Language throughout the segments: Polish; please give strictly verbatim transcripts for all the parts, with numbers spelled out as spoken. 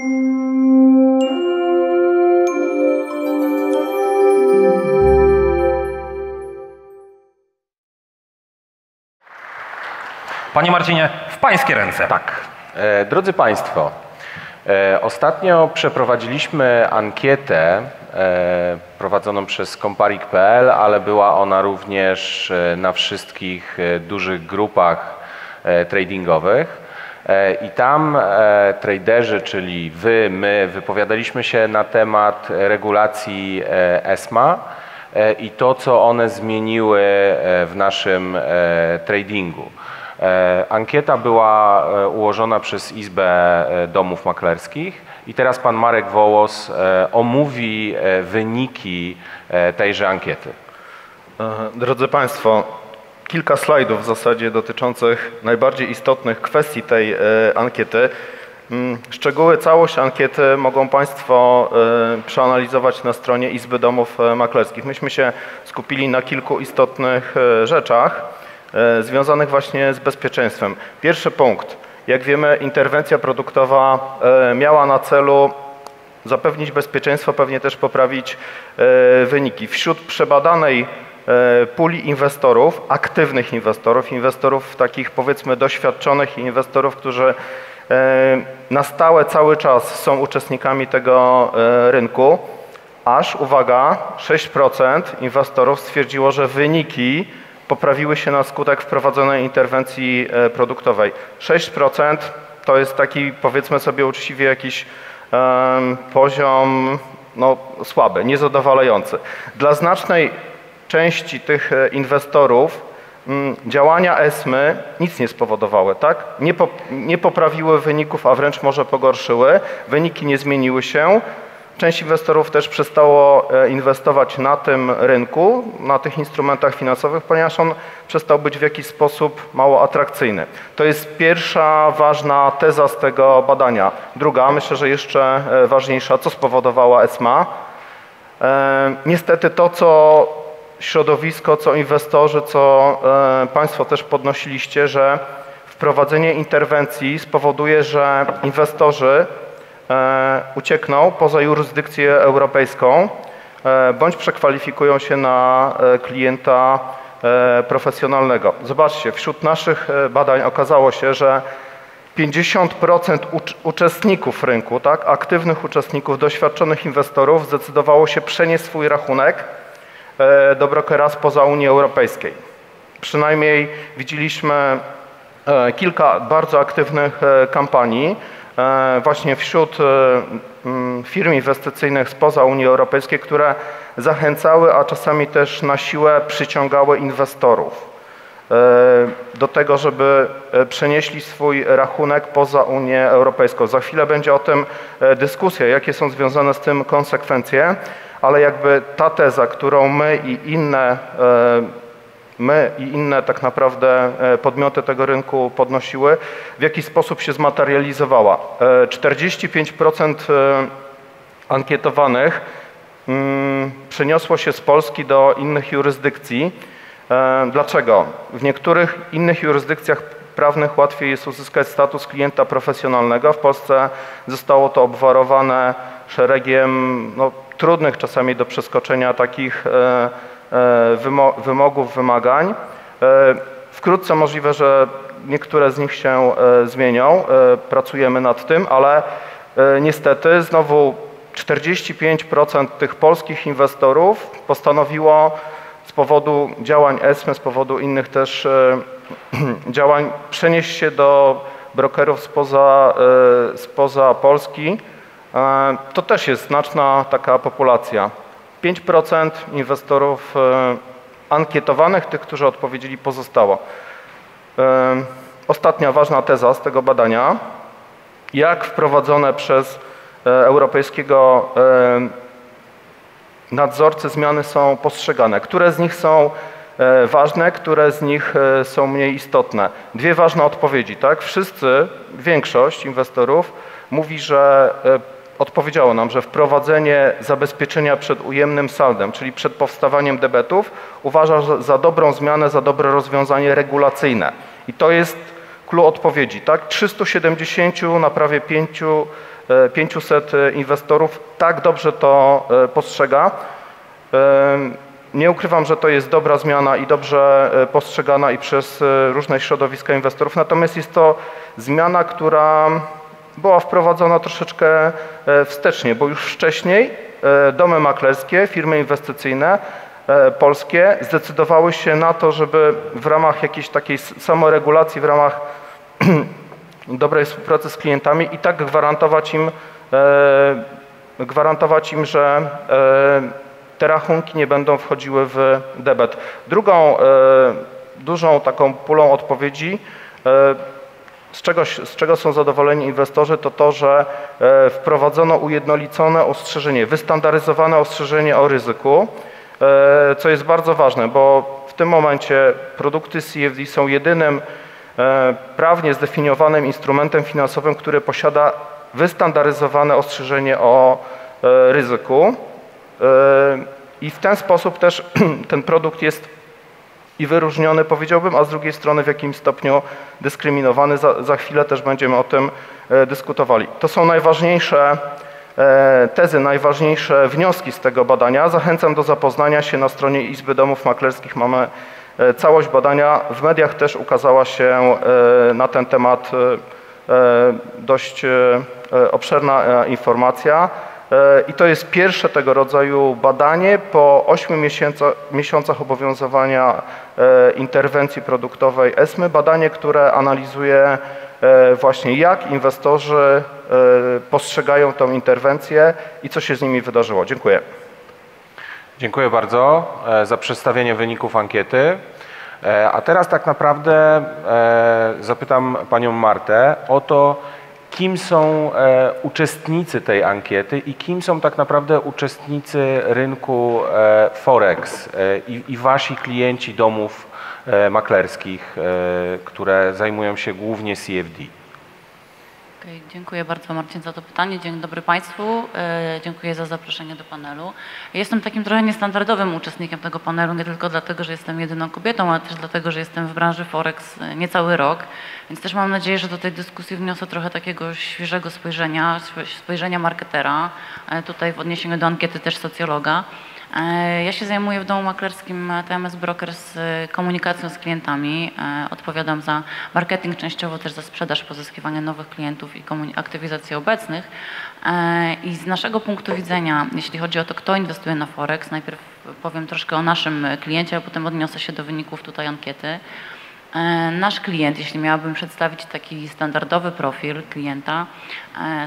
Panie Marcinie, w pańskie ręce. Tak. E, drodzy Państwo, e, ostatnio przeprowadziliśmy ankietę e, prowadzoną przez Comparic kropka p l, ale była ona również e, na wszystkich e, dużych grupach e, tradingowych. E, I tam e, traderzy, czyli wy, my, wypowiadaliśmy się na temat regulacji e, ESMA e, i to, co one zmieniły e, w naszym e, tradingu. Ankieta była ułożona przez Izbę Domów Maklerskich i teraz pan Marek Wołos omówi wyniki tejże ankiety. Drodzy Państwo, kilka slajdów w zasadzie dotyczących najbardziej istotnych kwestii tej ankiety. Szczegóły, całość ankiety mogą Państwo przeanalizować na stronie Izby Domów Maklerskich. Myśmy się skupili na kilku istotnych rzeczach związanych właśnie z bezpieczeństwem. Pierwszy punkt. Jak wiemy, interwencja produktowa miała na celu zapewnić bezpieczeństwo, pewnie też poprawić wyniki. Wśród przebadanej puli inwestorów, aktywnych inwestorów, inwestorów takich powiedzmy doświadczonych i inwestorów, którzy na stałe cały czas są uczestnikami tego rynku, aż, uwaga, sześć procent inwestorów stwierdziło, że wyniki poprawiły się na skutek wprowadzonej interwencji produktowej. sześć procent to jest taki, powiedzmy sobie uczciwie, jakiś um, poziom no, słaby, niezadowalający. Dla znacznej części tych inwestorów um, działania ESMY nic nie spowodowały, tak? Nie, po, nie poprawiły wyników, a wręcz może pogorszyły. Wyniki nie zmieniły się. Część inwestorów też przestało inwestować na tym rynku, na tych instrumentach finansowych, ponieważ on przestał być w jakiś sposób mało atrakcyjny. To jest pierwsza ważna teza z tego badania. Druga, myślę, że jeszcze ważniejsza, co spowodowała ESMA. Niestety to, co środowisko, co inwestorzy, co Państwo też podnosiliście, że wprowadzenie interwencji spowoduje, że inwestorzy uciekną poza jurysdykcję europejską bądź przekwalifikują się na klienta profesjonalnego. Zobaczcie, wśród naszych badań okazało się, że pięćdziesiąt procent uczestników rynku, tak, aktywnych uczestników, doświadczonych inwestorów zdecydowało się przenieść swój rachunek do brokera spoza Unii Europejskiej. Przynajmniej widzieliśmy kilka bardzo aktywnych kampanii właśnie wśród firm inwestycyjnych spoza Unii Europejskiej, które zachęcały, a czasami też na siłę przyciągały inwestorów do tego, żeby przenieśli swój rachunek poza Unię Europejską. Za chwilę będzie o tym dyskusja, jakie są związane z tym konsekwencje, ale jakby ta teza, którą my i inne my i inne tak naprawdę podmioty tego rynku podnosiły, w jaki sposób się zmaterializowała. czterdzieści pięć procent ankietowanych przeniosło się z Polski do innych jurysdykcji. Dlaczego? W niektórych innych jurysdykcjach prawnych łatwiej jest uzyskać status klienta profesjonalnego. W Polsce zostało to obwarowane szeregiem no, trudnych czasami do przeskoczenia takich wymogów, wymagań. Wkrótce możliwe, że niektóre z nich się zmienią. Pracujemy nad tym, ale niestety znowu czterdzieści pięć procent tych polskich inwestorów postanowiło z powodu działań ESMY, z powodu innych też działań przenieść się do brokerów spoza, spoza Polski. To też jest znaczna taka populacja. pięć procent inwestorów ankietowanych, tych, którzy odpowiedzieli, pozostało. Ostatnia ważna teza z tego badania. Jak wprowadzone przez europejskiego nadzorcę zmiany są postrzegane? Które z nich są ważne, które z nich są mniej istotne? Dwie ważne odpowiedzi, tak? Wszyscy, większość inwestorów mówi, że odpowiedziało nam, że wprowadzenie zabezpieczenia przed ujemnym saldem, czyli przed powstawaniem debetów, uważa za dobrą zmianę, za dobre rozwiązanie regulacyjne. I to jest klucz odpowiedzi, tak? trzysta siedemdziesiąt na prawie pięć pięciuset inwestorów tak dobrze to postrzega. Nie ukrywam, że to jest dobra zmiana i dobrze postrzegana i przez różne środowiska inwestorów, natomiast jest to zmiana, która była wprowadzona troszeczkę wstecznie, bo już wcześniej domy maklerskie, firmy inwestycyjne polskie zdecydowały się na to, żeby w ramach jakiejś takiej samoregulacji, w ramach dobrej współpracy z klientami i tak gwarantować im, gwarantować im, że te rachunki nie będą wchodziły w debet. Drugą dużą taką pulą odpowiedzi, z, czegoś, z czego są zadowoleni inwestorzy, to to, że wprowadzono ujednolicone ostrzeżenie, wystandaryzowane ostrzeżenie o ryzyku, co jest bardzo ważne, bo w tym momencie produkty C F D są jedynym prawnie zdefiniowanym instrumentem finansowym, który posiada wystandaryzowane ostrzeżenie o ryzyku. I w ten sposób też ten produkt jest i wyróżniony, powiedziałbym, a z drugiej strony w jakimś stopniu dyskryminowany. Za, za chwilę też będziemy o tym dyskutowali. To są najważniejsze tezy, najważniejsze wnioski z tego badania. Zachęcam do zapoznania się na stronie Izby Domów Maklerskich. Mamy całość badania. W mediach też ukazała się na ten temat dość obszerna informacja. I to jest pierwsze tego rodzaju badanie po ośmiu miesiącach obowiązywania interwencji produktowej E S M Y. Badanie, które analizuje właśnie, jak inwestorzy postrzegają tą interwencję i co się z nimi wydarzyło. Dziękuję. Dziękuję bardzo za przedstawienie wyników ankiety. A teraz tak naprawdę zapytam panią Martę o to, kim są e, uczestnicy tej ankiety i kim są tak naprawdę uczestnicy rynku e, Forex e, i, i wasi klienci domów e, maklerskich, e, które zajmują się głównie C F D. Okay, dziękuję bardzo, Marcin, za to pytanie. Dzień dobry Państwu. E, dziękuję za zaproszenie do panelu. Jestem takim trochę niestandardowym uczestnikiem tego panelu, nie tylko dlatego, że jestem jedyną kobietą, ale też dlatego, że jestem w branży Forex niecały rok. Więc też mam nadzieję, że do tej dyskusji wniosę trochę takiego świeżego spojrzenia, spojrzenia marketera, tutaj w odniesieniu do ankiety też socjologa. Ja się zajmuję w domu maklerskim T M S Brokers komunikacją z klientami. Odpowiadam za marketing, częściowo też za sprzedaż, pozyskiwanie nowych klientów i aktywizację obecnych. I z naszego punktu widzenia, jeśli chodzi o to, kto inwestuje na Forex, najpierw powiem troszkę o naszym kliencie, a potem odniosę się do wyników tutaj ankiety. Nasz klient, jeśli miałabym przedstawić taki standardowy profil klienta,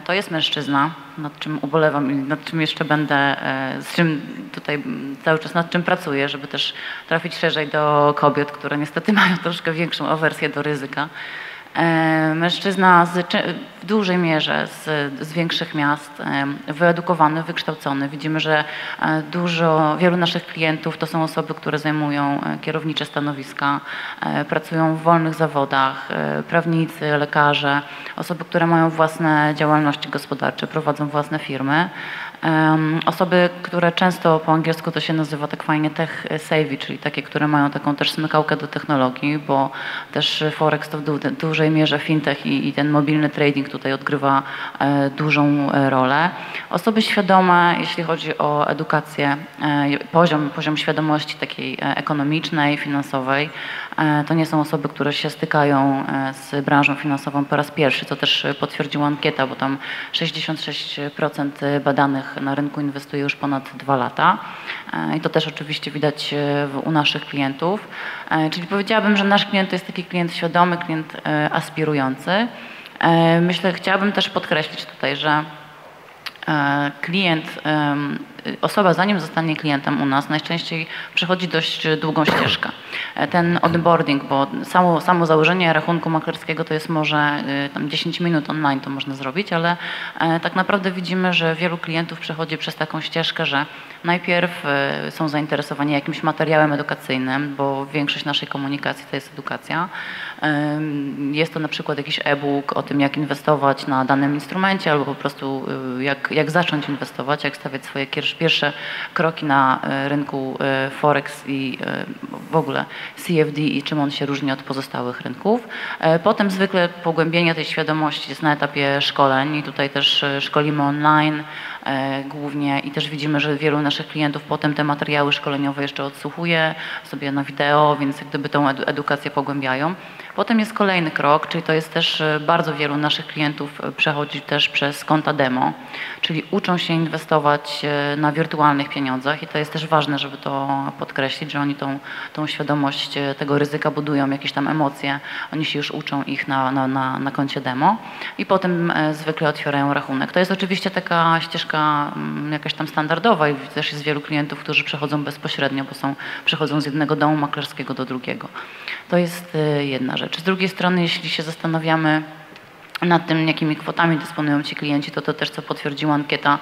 to jest mężczyzna, nad czym ubolewam i nad czym jeszcze będę, z czym tutaj cały czas nad czym pracuję, żeby też trafić szerzej do kobiet, które niestety mają troszkę większą awersję do ryzyka. Mężczyzna z, w dużej mierze z, z większych miast, wyedukowany, wykształcony. Widzimy, że dużo, wielu naszych klientów to są osoby, które zajmują kierownicze stanowiska, pracują w wolnych zawodach, prawnicy, lekarze, osoby, które mają własne działalności gospodarcze, prowadzą własne firmy. Um, osoby, które często po angielsku to się nazywa tak fajnie tech savvy, czyli takie, które mają taką też smykałkę do technologii, bo też Forex to w du dużej mierze fintech i, i ten mobilny trading tutaj odgrywa e, dużą e, rolę. Osoby świadome, jeśli chodzi o edukację, e, poziom, poziom świadomości takiej ekonomicznej, finansowej, e, to nie są osoby, które się stykają z branżą finansową po raz pierwszy, co też potwierdziła ankieta, bo tam sześćdziesiąt sześć procent badanych na rynku inwestuje już ponad dwa lata i to też oczywiście widać u naszych klientów. Czyli powiedziałabym, że nasz klient to jest taki klient świadomy, klient aspirujący. Myślę, chciałabym też podkreślić tutaj, że klient, osoba zanim zostanie klientem u nas, najczęściej przechodzi dość długą ścieżkę. Ten onboarding, bo samo, samo założenie rachunku maklerskiego to jest może tam dziesięć minut online to można zrobić, ale tak naprawdę widzimy, że wielu klientów przechodzi przez taką ścieżkę, że najpierw są zainteresowani jakimś materiałem edukacyjnym, bo większość naszej komunikacji to jest edukacja. Jest to na przykład jakiś e-book o tym, jak inwestować na danym instrumencie albo po prostu jak, jak zacząć inwestować, jak stawiać swoje kierunki już pierwsze kroki na rynku Forex i w ogóle C F D i czym on się różni od pozostałych rynków. Potem zwykle pogłębienie tej świadomości jest na etapie szkoleń i tutaj też szkolimy online głównie i też widzimy, że wielu naszych klientów potem te materiały szkoleniowe jeszcze odsłuchuje sobie na wideo, więc jak gdyby tą edukację pogłębiają. Potem jest kolejny krok, czyli to jest też bardzo wielu naszych klientów przechodzi też przez konta demo, czyli uczą się inwestować na wirtualnych pieniądzach i to jest też ważne, żeby to podkreślić, że oni tą, tą świadomość tego ryzyka budują, jakieś tam emocje, oni się już uczą ich na, na, na, na koncie demo i potem zwykle otwierają rachunek. To jest oczywiście taka ścieżka jakaś tam standardowa i też jest wielu klientów, którzy przechodzą bezpośrednio, bo są, przechodzą z jednego domu maklerskiego do drugiego. To jest jedna rzecz. Czy z drugiej strony, jeśli się zastanawiamy nad tym, jakimi kwotami dysponują ci klienci, to to też, co potwierdziła ankieta,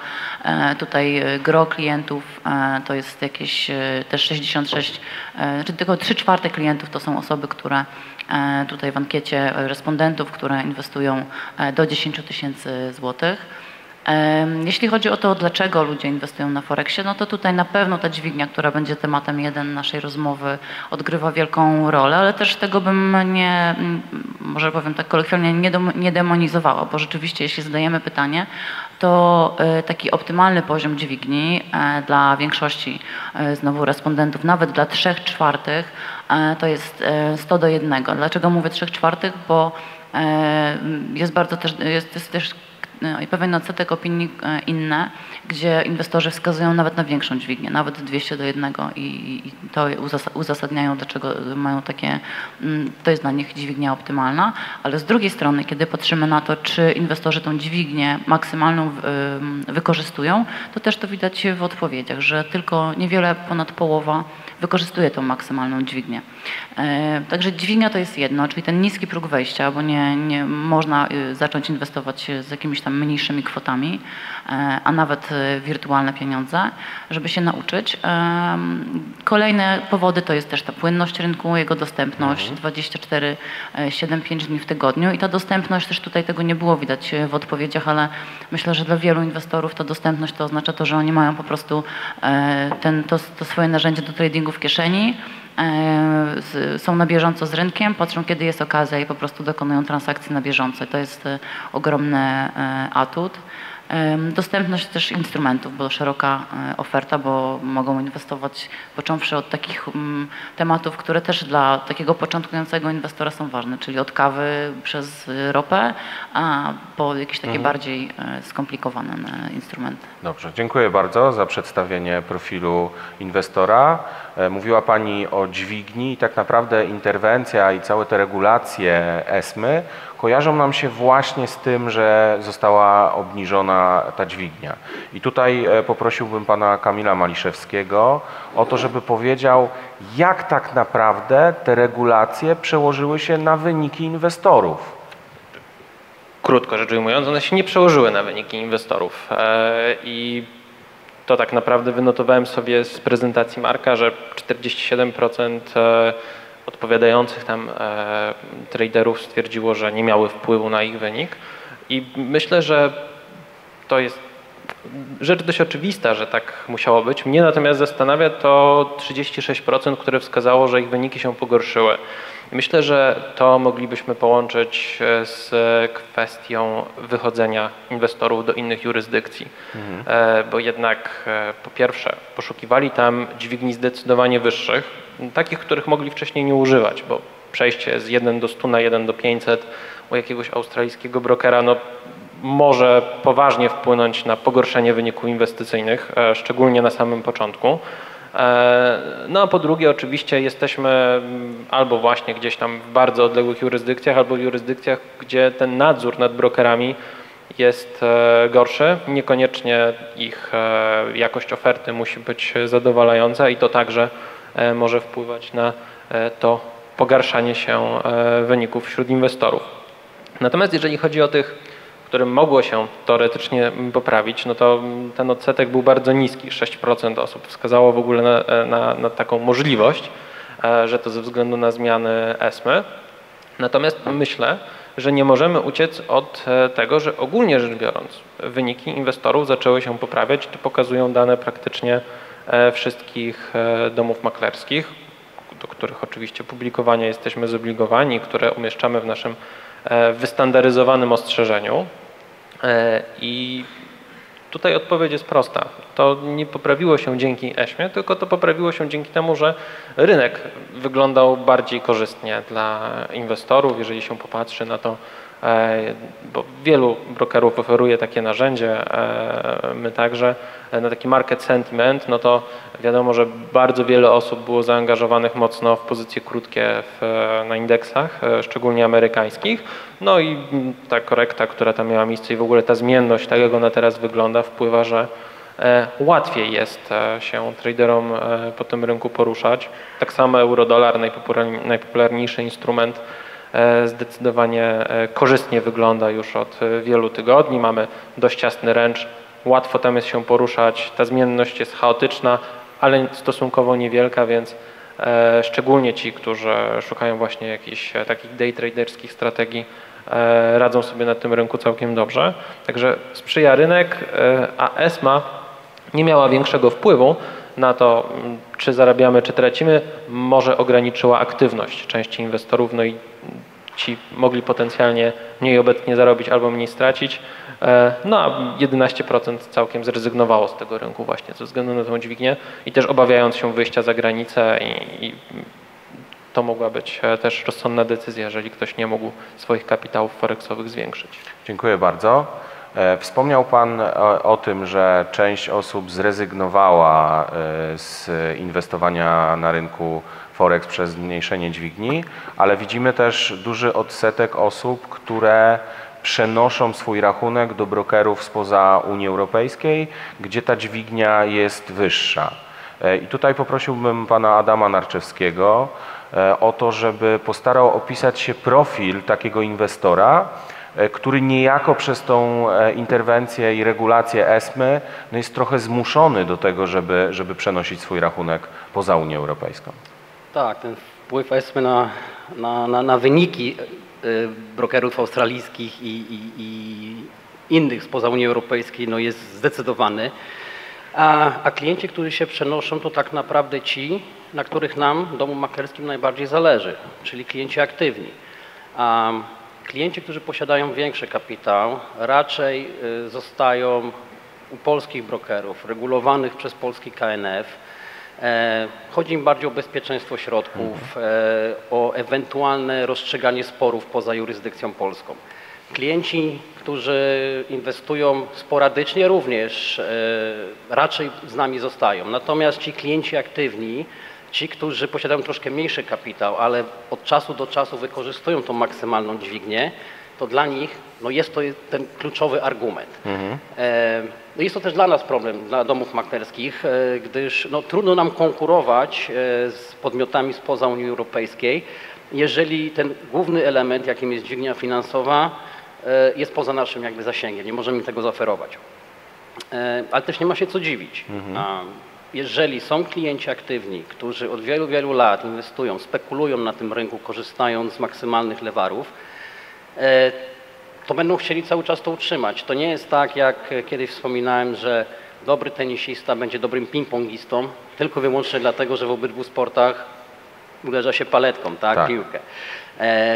tutaj gro klientów to jest jakieś też sześćdziesiąt sześć, czy tylko trzy czwarte klientów to są osoby, które tutaj w ankiecie respondentów, które inwestują do dziesięciu tysięcy złotych. Jeśli chodzi o to, dlaczego ludzie inwestują na Forexie, no to tutaj na pewno ta dźwignia, która będzie tematem jeden naszej rozmowy, odgrywa wielką rolę, ale też tego bym nie, może powiem tak kolokwialnie, nie, nie demonizowała, bo rzeczywiście jeśli zadajemy pytanie, to taki optymalny poziom dźwigni dla większości znowu respondentów, nawet dla trzech czwartych, to jest sto do jednego. Dlaczego mówię trzech czwartych? Bo jest bardzo też, jest, jest też i pewien odsetek opinii inne, gdzie inwestorzy wskazują nawet na większą dźwignię, nawet dwieście do jednego i to uzasadniają, dlaczego mają takie, to jest dla nich dźwignia optymalna, ale z drugiej strony, kiedy patrzymy na to, czy inwestorzy tą dźwignię maksymalną wykorzystują, to też to widać w odpowiedziach, że tylko niewiele ponad połowa wykorzystuje tą maksymalną dźwignię. Także dźwignia to jest jedno, czyli ten niski próg wejścia, bo nie, nie można zacząć inwestować z jakimiś tam mniejszymi kwotami, a nawet wirtualne pieniądze, żeby się nauczyć. Kolejne powody to jest też ta płynność rynku, jego dostępność, dwadzieścia cztery, siedem, pięć dni w tygodniu i ta dostępność, też tutaj tego nie było widać w odpowiedziach, ale myślę, że dla wielu inwestorów ta dostępność to oznacza to, że oni mają po prostu ten, to, to swoje narzędzie do tradingu w kieszeni, są na bieżąco z rynkiem, patrzą, kiedy jest okazja i po prostu dokonują transakcji na bieżąco. To jest ogromny atut. Dostępność też instrumentów, bo szeroka oferta, bo mogą inwestować począwszy od takich tematów, które też dla takiego początkującego inwestora są ważne, czyli od kawy przez ropę, a po jakieś takie mhm. bardziej skomplikowane instrumenty. Dobrze, dziękuję bardzo za przedstawienie profilu inwestora. Mówiła Pani o dźwigni i tak naprawdę interwencja i całe te regulacje esmy kojarzą nam się właśnie z tym, że została obniżona ta dźwignia. I tutaj poprosiłbym Pana Kamila Maliszewskiego o to, żeby powiedział, jak tak naprawdę te regulacje przełożyły się na wyniki inwestorów. Krótko rzecz ujmując, one się nie przełożyły na wyniki inwestorów. I to tak naprawdę wynotowałem sobie z prezentacji Marka, że czterdzieści siedem procent odpowiadających tam e, traderów stwierdziło, że nie miały wpływu na ich wynik i myślę, że to jest rzecz dość oczywista, że tak musiało być. Mnie natomiast zastanawia to trzydzieści sześć procent, które wskazało, że ich wyniki się pogorszyły. Myślę, że to moglibyśmy połączyć z kwestią wychodzenia inwestorów do innych jurysdykcji, mhm. e, bo jednak e, po pierwsze poszukiwali tam dźwigni zdecydowanie wyższych, takich, których mogli wcześniej nie używać, bo przejście z jeden do stu na jeden do pięćset u jakiegoś australijskiego brokera no, może poważnie wpłynąć na pogorszenie wyników inwestycyjnych, szczególnie na samym początku. No a po drugie oczywiście jesteśmy albo właśnie gdzieś tam w bardzo odległych jurysdykcjach, albo w jurysdykcjach, gdzie ten nadzór nad brokerami jest gorszy, niekoniecznie ich jakość oferty musi być zadowalająca i to także może wpływać na to pogarszanie się wyników wśród inwestorów. Natomiast jeżeli chodzi o tych, którym mogło się teoretycznie poprawić, no to ten odsetek był bardzo niski. sześć procent osób wskazało w ogóle na, na, na taką możliwość, że to ze względu na zmiany esmy. Natomiast myślę, że nie możemy uciec od tego, że ogólnie rzecz biorąc wyniki inwestorów zaczęły się poprawiać. To pokazują dane praktycznie wszystkich domów maklerskich, do których oczywiście publikowania jesteśmy zobligowani, które umieszczamy w naszym wystandaryzowanym ostrzeżeniu. I tutaj odpowiedź jest prosta. To nie poprawiło się dzięki eśmie, tylko to poprawiło się dzięki temu, że rynek wyglądał bardziej korzystnie dla inwestorów, jeżeli się popatrzy na to, bo wielu brokerów oferuje takie narzędzie, my także, na taki market sentiment, no to wiadomo, że bardzo wiele osób było zaangażowanych mocno w pozycje krótkie w, na indeksach, szczególnie amerykańskich, no i ta korekta, która tam miała miejsce i w ogóle ta zmienność, tak jak ona teraz wygląda, wpływa, że łatwiej jest się traderom po tym rynku poruszać. Tak samo euro-dolar, najpopularniejszy instrument, zdecydowanie korzystnie wygląda już od wielu tygodni. Mamy dość ciasny ręcz, łatwo tam jest się poruszać, ta zmienność jest chaotyczna, ale stosunkowo niewielka, więc szczególnie ci, którzy szukają właśnie jakichś takich day traderskich strategii, radzą sobie na tym rynku całkiem dobrze. Także sprzyja rynek, a ESMA nie miała większego wpływu na to, czy zarabiamy, czy tracimy, może ograniczyła aktywność części inwestorów, no i ci mogli potencjalnie mniej obecnie zarobić albo mniej stracić, no a jedenaście procent całkiem zrezygnowało z tego rynku właśnie ze względu na tą dźwignię i też obawiając się wyjścia za granicę i, i to mogła być też rozsądna decyzja, jeżeli ktoś nie mógł swoich kapitałów forexowych zwiększyć. Dziękuję bardzo. Wspomniał Pan o, o tym, że część osób zrezygnowała z inwestowania na rynku Forex przez zmniejszenie dźwigni, ale widzimy też duży odsetek osób, które przenoszą swój rachunek do brokerów spoza Unii Europejskiej, gdzie ta dźwignia jest wyższa. I tutaj poprosiłbym Pana Adama Narczewskiego o to, żeby postarał opisać się profil takiego inwestora, który niejako przez tą interwencję i regulację ESMY no jest trochę zmuszony do tego, żeby, żeby przenosić swój rachunek poza Unię Europejską. Tak, ten wpływ ESMY na, na, na, na wyniki brokerów australijskich i, i, i innych spoza Unii Europejskiej no jest zdecydowany, a, a klienci, którzy się przenoszą, to tak naprawdę ci, na których nam, domu maklerskim, najbardziej zależy, czyli klienci aktywni. A, Klienci, którzy posiadają większy kapitał, raczej zostają u polskich brokerów, regulowanych przez polski K N F. Chodzi im bardziej o bezpieczeństwo środków, o ewentualne rozstrzyganie sporów poza jurysdykcją polską. Klienci, którzy inwestują sporadycznie, również raczej z nami zostają. Natomiast ci klienci aktywni, ci, którzy posiadają troszkę mniejszy kapitał, ale od czasu do czasu wykorzystują tą maksymalną dźwignię, to dla nich no jest to ten kluczowy argument. Mhm. E, no jest to też dla nas problem, dla domów maklerskich, e, gdyż no, trudno nam konkurować e, z podmiotami spoza Unii Europejskiej, jeżeli ten główny element, jakim jest dźwignia finansowa, e, jest poza naszym jakby zasięgiem, nie możemy tego zaoferować. E, ale też nie ma się co dziwić. Mhm. A, Jeżeli są klienci aktywni, którzy od wielu, wielu lat inwestują, spekulują na tym rynku, korzystając z maksymalnych lewarów, to będą chcieli cały czas to utrzymać. To nie jest tak, jak kiedyś wspominałem, że dobry tenisista będzie dobrym ping-pongistą, tylko wyłącznie dlatego, że w obydwu sportach uderza się paletką, tak, tak. piłkę.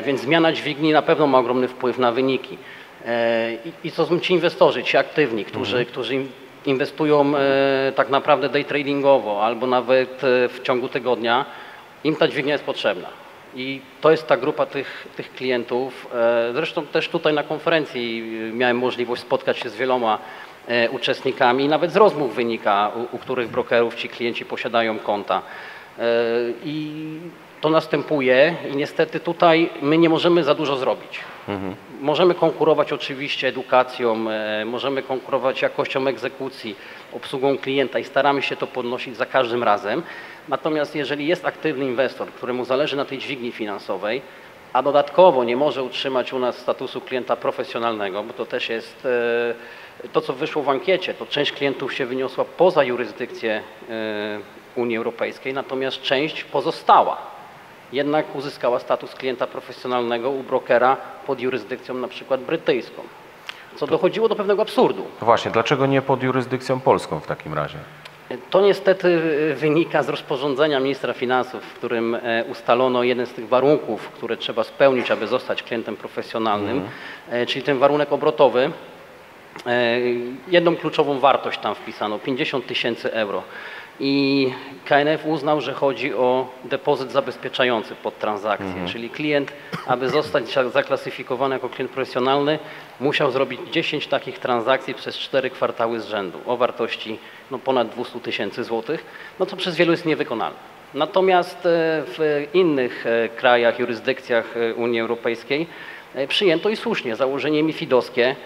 Więc zmiana dźwigni na pewno ma ogromny wpływ na wyniki. I co są ci inwestorzy, ci aktywni, którzy, mhm. którzy im inwestują e, tak naprawdę day tradingowo albo nawet e, w ciągu tygodnia, im ta dźwignia jest potrzebna. I to jest ta grupa tych, tych klientów. E, zresztą też tutaj na konferencji miałem możliwość spotkać się z wieloma e, uczestnikami i nawet z rozmów wynika, u, u których brokerów ci klienci posiadają konta. E, I to następuje i niestety tutaj my nie możemy za dużo zrobić. Mhm. Możemy konkurować oczywiście edukacją, e, możemy konkurować jakością egzekucji, obsługą klienta i staramy się to podnosić za każdym razem. Natomiast jeżeli jest aktywny inwestor, któremu zależy na tej dźwigni finansowej, a dodatkowo nie może utrzymać u nas statusu klienta profesjonalnego, bo to też jest e, to, co wyszło w ankiecie, to część klientów się wyniosła poza jurysdykcję e, Unii Europejskiej, natomiast część pozostała. jednak uzyskała status klienta profesjonalnego u brokera pod jurysdykcją na przykład brytyjską, co dochodziło do pewnego absurdu. No właśnie, dlaczego nie pod jurysdykcją polską w takim razie? To niestety wynika z rozporządzenia ministra finansów, w którym ustalono jeden z tych warunków, które trzeba spełnić, aby zostać klientem profesjonalnym, mm. czyli ten warunek obrotowy. Jedną kluczową wartość tam wpisano, pięćdziesiąt tysięcy euro. I K N F uznał, że chodzi o depozyt zabezpieczający pod transakcję, mhm. czyli klient, aby zostać zaklasyfikowany jako klient profesjonalny, musiał zrobić dziesięć takich transakcji przez cztery kwartały z rzędu o wartości no, ponad dwieście tysięcy złotych, no co przez wielu jest niewykonalne. Natomiast w innych krajach, jurysdykcjach Unii Europejskiej przyjęto i słusznie założenie mifidowskie,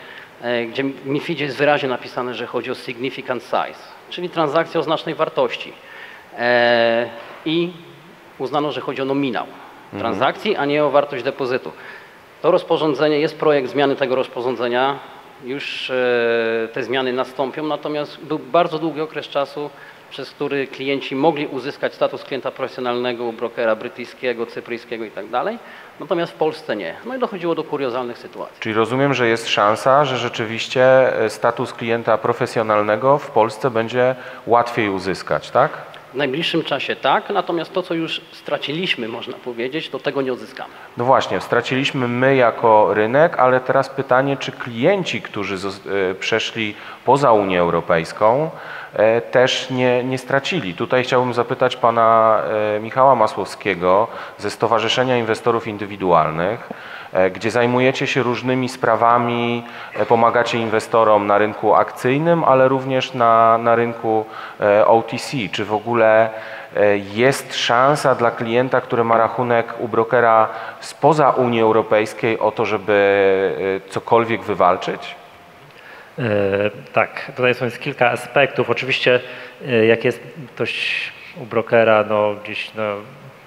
gdzie w mifidzie jest wyraźnie napisane, że chodzi o significant size, czyli transakcję o znacznej wartości eee, i uznano, że chodzi o nominał mhm. transakcji, a nie o wartość depozytu. To rozporządzenie, jest projekt zmiany tego rozporządzenia, już e, te zmiany nastąpią, natomiast był bardzo długi okres czasu, przez który klienci mogli uzyskać status klienta profesjonalnego u brokera brytyjskiego, cypryjskiego i tak dalej, natomiast w Polsce nie. No i dochodziło do kuriozalnych sytuacji. Czyli rozumiem, że jest szansa, że rzeczywiście status klienta profesjonalnego w Polsce będzie łatwiej uzyskać, tak? W najbliższym czasie tak, natomiast to, co już straciliśmy, można powiedzieć, to tego nie odzyskamy. No właśnie, straciliśmy my jako rynek, ale teraz pytanie, czy klienci, którzy przeszli poza Unię Europejską, też nie, nie stracili. Tutaj chciałbym zapytać pana Michała Masłowskiego ze Stowarzyszenia Inwestorów Indywidualnych, gdzie zajmujecie się różnymi sprawami, pomagacie inwestorom na rynku akcyjnym, ale również na, na rynku O T C. Czy w ogóle jest szansa dla klienta, który ma rachunek u brokera spoza Unii Europejskiej o to, żeby cokolwiek wywalczyć? Tak, tutaj są jest kilka aspektów. Oczywiście jak jest ktoś u brokera no, gdzieś no,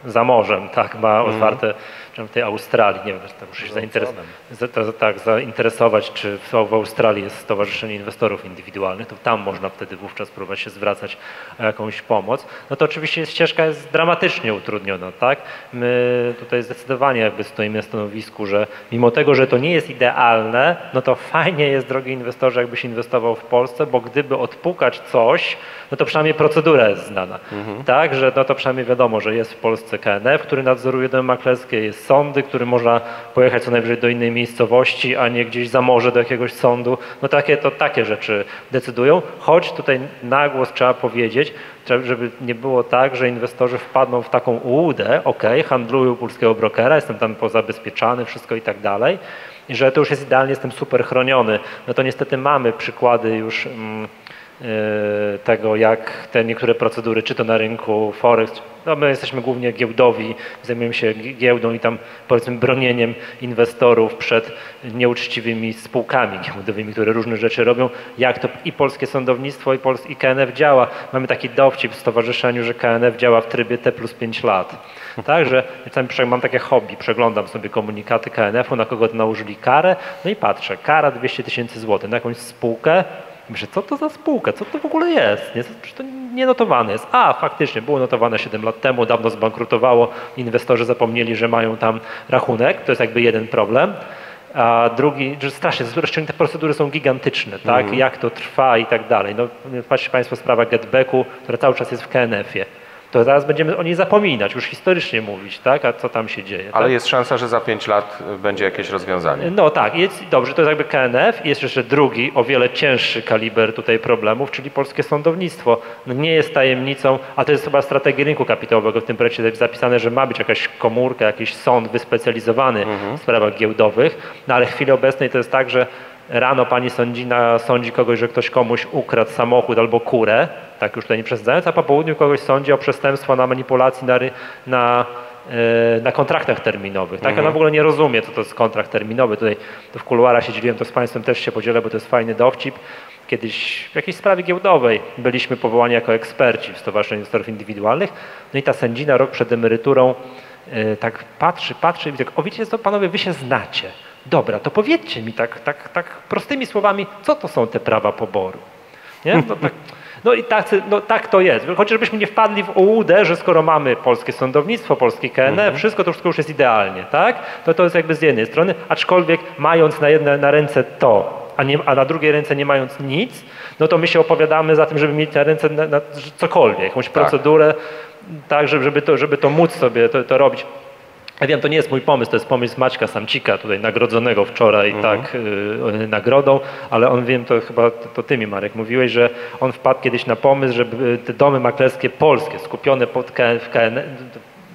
za morzem, tak, ma otwarte mm. czy w tej Australii, nie wiem, to muszę się zainteres za, to, tak, zainteresować, czy w Australii jest Stowarzyszenie Inwestorów Indywidualnych, to tam można wtedy wówczas próbować się zwracać o jakąś pomoc. No to oczywiście ścieżka jest dramatycznie utrudniona, tak? My tutaj zdecydowanie jakby stoimy na stanowisku, że mimo tego, że to nie jest idealne, no to fajnie jest, drogi inwestorze, jakbyś inwestował w Polsce, bo gdyby odpukać coś, no to przynajmniej procedura jest znana, mhm. tak? Że no to przynajmniej wiadomo, że jest w Polsce K N F, który nadzoruje domy maklerskie, jest sądy, który można pojechać co najwyżej do innej miejscowości, a nie gdzieś za morze do jakiegoś sądu. No takie, to takie rzeczy decydują, choć tutaj na głos trzeba powiedzieć, żeby nie było tak, że inwestorzy wpadną w taką ułudę, ok, handluję u polskiego brokera, jestem tam pozabezpieczany, wszystko i tak dalej, że to już jest idealnie, jestem super chroniony. No to niestety mamy przykłady już mm, yy, tego, jak te niektóre procedury, czy to na rynku Forex, no my jesteśmy głównie giełdowi, zajmujemy się giełdą i tam powiedzmy bronieniem inwestorów przed nieuczciwymi spółkami giełdowymi, które różne rzeczy robią. Jak to i polskie sądownictwo, i, Pols i K N F działa. Mamy taki dowcip w stowarzyszeniu, że K N F działa w trybie T plus pięć lat. Także mam takie hobby, przeglądam sobie komunikaty K N F-u, na kogo nałożyli karę, no i patrzę, kara dwieście tysięcy złotych na jakąś spółkę. Myślę, co to za spółka, co to w ogóle jest? Nie, to nie notowane jest. A, faktycznie, było notowane siedem lat temu, dawno zbankrutowało, inwestorzy zapomnieli, że mają tam rachunek, to jest jakby jeden problem. A drugi, że strasznie, te procedury są gigantyczne, tak? Mm. Jak to trwa i tak dalej. No, patrzcie Państwo, sprawa GetBacku, która cały czas jest w K N F-ie. To zaraz będziemy o niej zapominać, już historycznie mówić, tak, a co tam się dzieje. Ale tak? Jest szansa, że za pięć lat będzie jakieś rozwiązanie. No tak, jest, dobrze, to jest jakby K N F, jest jeszcze drugi, o wiele cięższy kaliber tutaj problemów, czyli polskie sądownictwo. No nie jest tajemnicą, a to jest chyba strategia rynku kapitałowego w tym projekcie zapisane, że ma być jakaś komórka, jakiś sąd wyspecjalizowany mhm. w sprawach giełdowych, no ale w chwili obecnej to jest tak, że rano pani sądzina sądzi kogoś, że ktoś komuś ukradł samochód albo kurę, tak już tutaj nie przesadzając, a po południu kogoś sądzi o przestępstwo na manipulacji na, na, na kontraktach terminowych. Tak, mhm. Ona w ogóle nie rozumie, co to jest kontrakt terminowy. Tutaj to w kuluarach się dzieliłem, to z Państwem też się podzielę, bo to jest fajny dowcip. Kiedyś w jakiejś sprawie giełdowej byliśmy powołani jako eksperci w Stowarzyszeniu Inwestorów Indywidualnych, no i ta sędzina rok przed emeryturą tak patrzy, patrzy i tak, o wiecie co panowie, wy się znacie. Dobra, to powiedzcie mi tak, tak, tak prostymi słowami, co to są te prawa poboru? Nie? To tak, No i tak, no, tak to jest. Chociażbyśmy nie wpadli w ołudę, że skoro mamy polskie sądownictwo, polskie K N E, mhm. wszystko to wszystko już jest idealnie, tak? To to jest jakby z jednej strony, aczkolwiek mając na, jedne, na ręce to, a, nie, a na drugiej ręce nie mając nic, no to my się opowiadamy za tym, żeby mieć na ręce na, na cokolwiek, jakąś tak. procedurę, tak, żeby to, żeby to móc sobie to, to robić. Ja wiem, to nie jest mój pomysł, to jest pomysł Maćka Samcika, tutaj nagrodzonego wczoraj mhm. tak yy, nagrodą, ale on, wiem, to chyba to ty mi, Marek, mówiłeś, że on wpadł kiedyś na pomysł, żeby te domy maklerskie polskie, skupione pod K N F,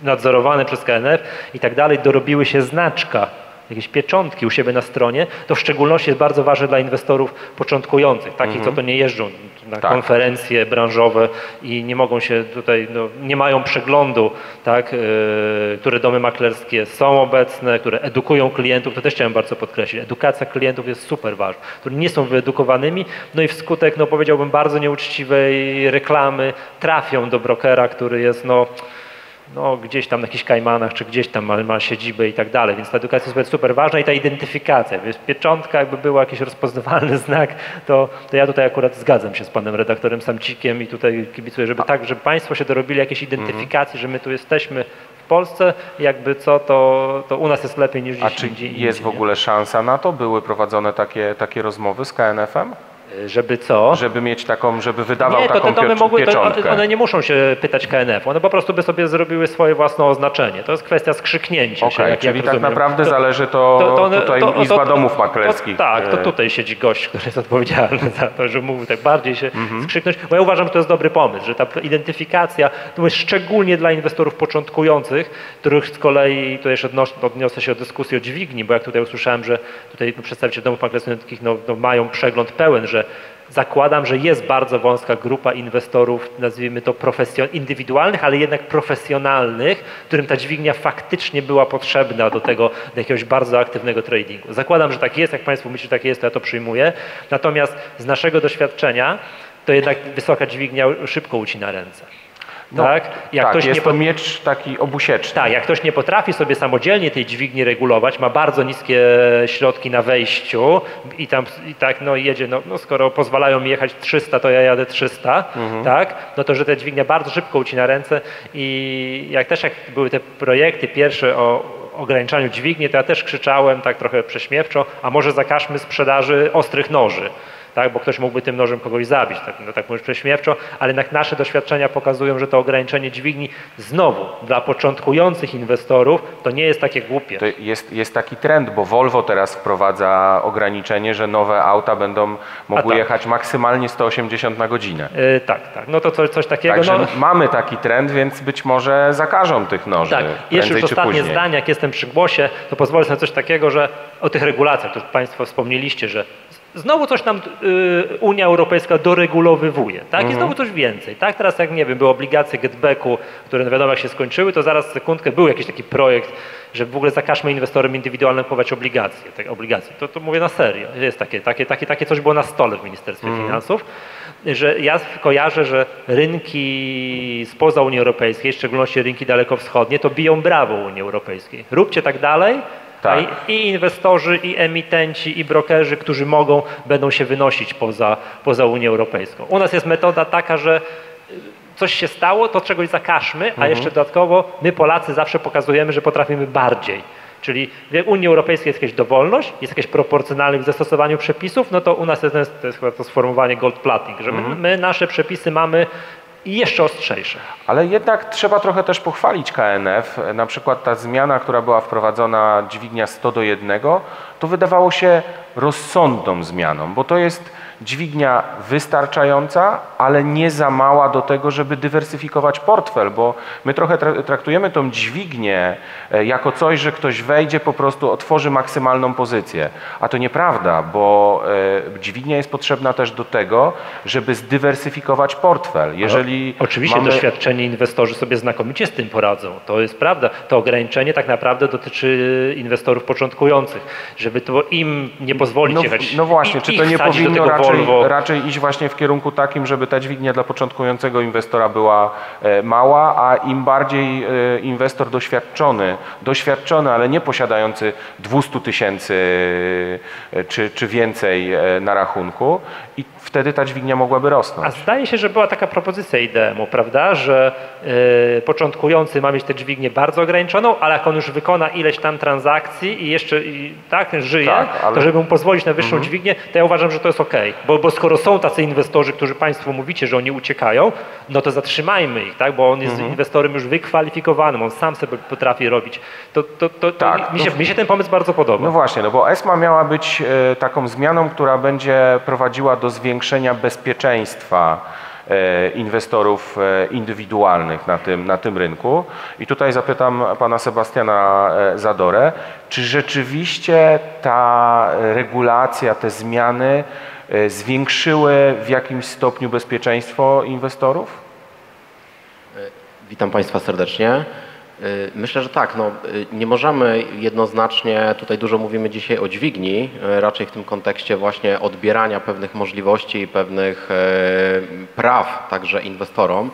nadzorowane przez K N F i tak dalej, dorobiły się znaczka, jakieś pieczątki u siebie na stronie. To w szczególności jest bardzo ważne dla inwestorów początkujących, takich, mhm. co to nie jeżdżą na tak. konferencje branżowe i nie mogą się tutaj, no, nie mają przeglądu, tak, yy, które domy maklerskie są obecne, które edukują klientów, to też chciałem bardzo podkreślić. Edukacja klientów jest super ważna, które nie są wyedukowanymi, no i wskutek, no powiedziałbym, bardzo nieuczciwej reklamy trafią do brokera, który jest, no, no gdzieś tam na jakichś Kajmanach, czy gdzieś tam ma, ma siedzibę i tak dalej, więc ta edukacja jest super ważna i ta identyfikacja, więc pieczątka jakby była jakiś rozpoznawalny znak, to, to ja tutaj akurat zgadzam się z panem redaktorem Samcikiem i tutaj kibicuję, żeby tak, żeby państwo się dorobili jakiejś identyfikacji, mhm. że my tu jesteśmy w Polsce, jakby co, to, to u nas jest lepiej niż gdzieś indziej. A czy indziej, jest w ogóle szansa na to? Były prowadzone takie, takie rozmowy z K N F-em? Żeby co? Żeby mieć taką, żeby wydawał nie, to taką te domy mogły, pieczątkę. To one nie muszą się pytać K N F, one po prostu by sobie zrobiły swoje własne oznaczenie. To jest kwestia skrzyknięcia okay, się. Jak czyli ja tak rozumiem. Naprawdę to, zależy to, to, to one, tutaj to, to, Izba to, to, Domów Maklerskich. To, tak, to tutaj siedzi gość, który jest odpowiedzialny za to, że mógł tak bardziej się mhm. skrzyknąć. Bo ja uważam, że to jest dobry pomysł, że ta identyfikacja, to jest szczególnie dla inwestorów początkujących, których z kolei, to jeszcze odniosę się do dyskusji o dźwigni, bo jak tutaj usłyszałem, że tutaj przedstawiciele domów maklerskich no, no, mają przegląd pełen, że zakładam, że jest bardzo wąska grupa inwestorów, nazwijmy to indywidualnych, ale jednak profesjonalnych, którym ta dźwignia faktycznie była potrzebna do tego, do jakiegoś bardzo aktywnego tradingu. Zakładam, że tak jest, jak państwo myślicie, że tak jest, to ja to przyjmuję. Natomiast z naszego doświadczenia to jednak wysoka dźwignia szybko ucina ręce. No, tak, jak tak ktoś jest nie pot... to miecz taki obusieczny. Tak, jak ktoś nie potrafi sobie samodzielnie tej dźwigni regulować, ma bardzo niskie środki na wejściu i tam i tak no jedzie, no, no skoro pozwalają mi jechać trzysta, to ja jadę trzysta, mhm. tak, no to, że ta dźwignia bardzo szybko ucina ręce i jak też jak były te projekty pierwsze o ograniczaniu dźwigni, to ja też krzyczałem tak trochę prześmiewczo, a może zakażmy sprzedaży ostrych noży. Tak, bo ktoś mógłby tym nożem kogoś zabić, tak, no, tak mówiąc prześmiewczo, ale jednak nasze doświadczenia pokazują, że to ograniczenie dźwigni znowu dla początkujących inwestorów to nie jest takie głupie. To jest, jest taki trend, bo Volvo teraz wprowadza ograniczenie, że nowe auta będą mogły tak. jechać maksymalnie sto osiemdziesiąt na godzinę. Yy, tak, tak. No to coś, coś takiego. Także no, mamy taki trend, więc być może zakażą tych noży. Tak. Jeszcze już ostatnie później. Zdanie, jak jestem przy głosie, to pozwolę sobie coś takiego, że o tych regulacjach, to państwo wspomnieliście, że znowu coś nam y, Unia Europejska doregulowywuje, tak? Mhm. I znowu coś więcej, tak? Teraz jak, nie wiem, były obligacje GetBacku, które no wiadomo jak się skończyły, to zaraz sekundkę był jakiś taki projekt, że w ogóle zakażmy inwestorom indywidualnym kupować obligacje, tak, obligacje. To, to mówię na serio, jest takie, takie, takie, takie coś było na stole w Ministerstwie mhm. Finansów, że ja kojarzę, że rynki spoza Unii Europejskiej, w szczególności rynki dalekowschodnie, to biją brawo Unii Europejskiej. Róbcie tak dalej. Tak. I inwestorzy, i emitenci, i brokerzy, którzy mogą, będą się wynosić poza, poza Unię Europejską. U nas jest metoda taka, że coś się stało, to czegoś zakażmy, a mhm. jeszcze dodatkowo my Polacy zawsze pokazujemy, że potrafimy bardziej. Czyli w Unii Europejskiej jest jakaś dowolność, jest jakieś proporcjonalne w zastosowaniu przepisów, no to u nas jest, to jest chyba to sformułowanie gold plating, że my, mhm. my nasze przepisy mamy i jeszcze ostrzejsze. Ale jednak trzeba trochę też pochwalić K N F. Na przykład ta zmiana, która była wprowadzona, dźwignia sto do jednego, to wydawało się rozsądną zmianą, bo to jest dźwignia wystarczająca, ale nie za mała do tego, żeby dywersyfikować portfel, bo my trochę traktujemy tą dźwignię jako coś, że ktoś wejdzie, po prostu otworzy maksymalną pozycję. A to nieprawda, bo dźwignia jest potrzebna też do tego, żeby zdywersyfikować portfel. Jeżeli no, oczywiście mamy... doświadczeni inwestorzy sobie znakomicie z tym poradzą. To jest prawda. To ograniczenie tak naprawdę dotyczy inwestorów początkujących, żeby to im nie pozwolić no, jechać. No właśnie, czy to nie powinno raczej Raczej, raczej iść właśnie w kierunku takim, żeby ta dźwignia dla początkującego inwestora była mała, a im bardziej inwestor doświadczony, doświadczony, ale nie posiadający dwieście tysięcy czy, czy więcej na rachunku i wtedy ta dźwignia mogłaby rosnąć. A zdaje się, że była taka propozycja I D M u, prawda, że yy, początkujący ma mieć tę dźwignię bardzo ograniczoną, ale jak on już wykona ileś tam transakcji i jeszcze i, tak żyje, tak, ale... to żeby mu pozwolić na wyższą mm-hmm. dźwignię, to ja uważam, że to jest okej. Bo, bo skoro są tacy inwestorzy, którzy Państwo mówicie, że oni uciekają, no to zatrzymajmy ich, tak, bo on jest mm-hmm. inwestorem już wykwalifikowanym, on sam sobie potrafi robić. To, to, to, to tak. mi, się, no, mi się ten pomysł bardzo podoba. No właśnie, no bo E S M A miała być y, taką zmianą, która będzie prowadziła do zwiększenia zwiększenia bezpieczeństwa inwestorów indywidualnych na tym, na tym rynku. I tutaj zapytam pana Sebastiana Zadorę, czy rzeczywiście ta regulacja, te zmiany zwiększyły w jakimś stopniu bezpieczeństwo inwestorów? Witam państwa serdecznie. Myślę, że tak. No, nie możemy jednoznacznie, tutaj dużo mówimy dzisiaj o dźwigni, raczej w tym kontekście właśnie odbierania pewnych możliwości i pewnych praw także inwestorom,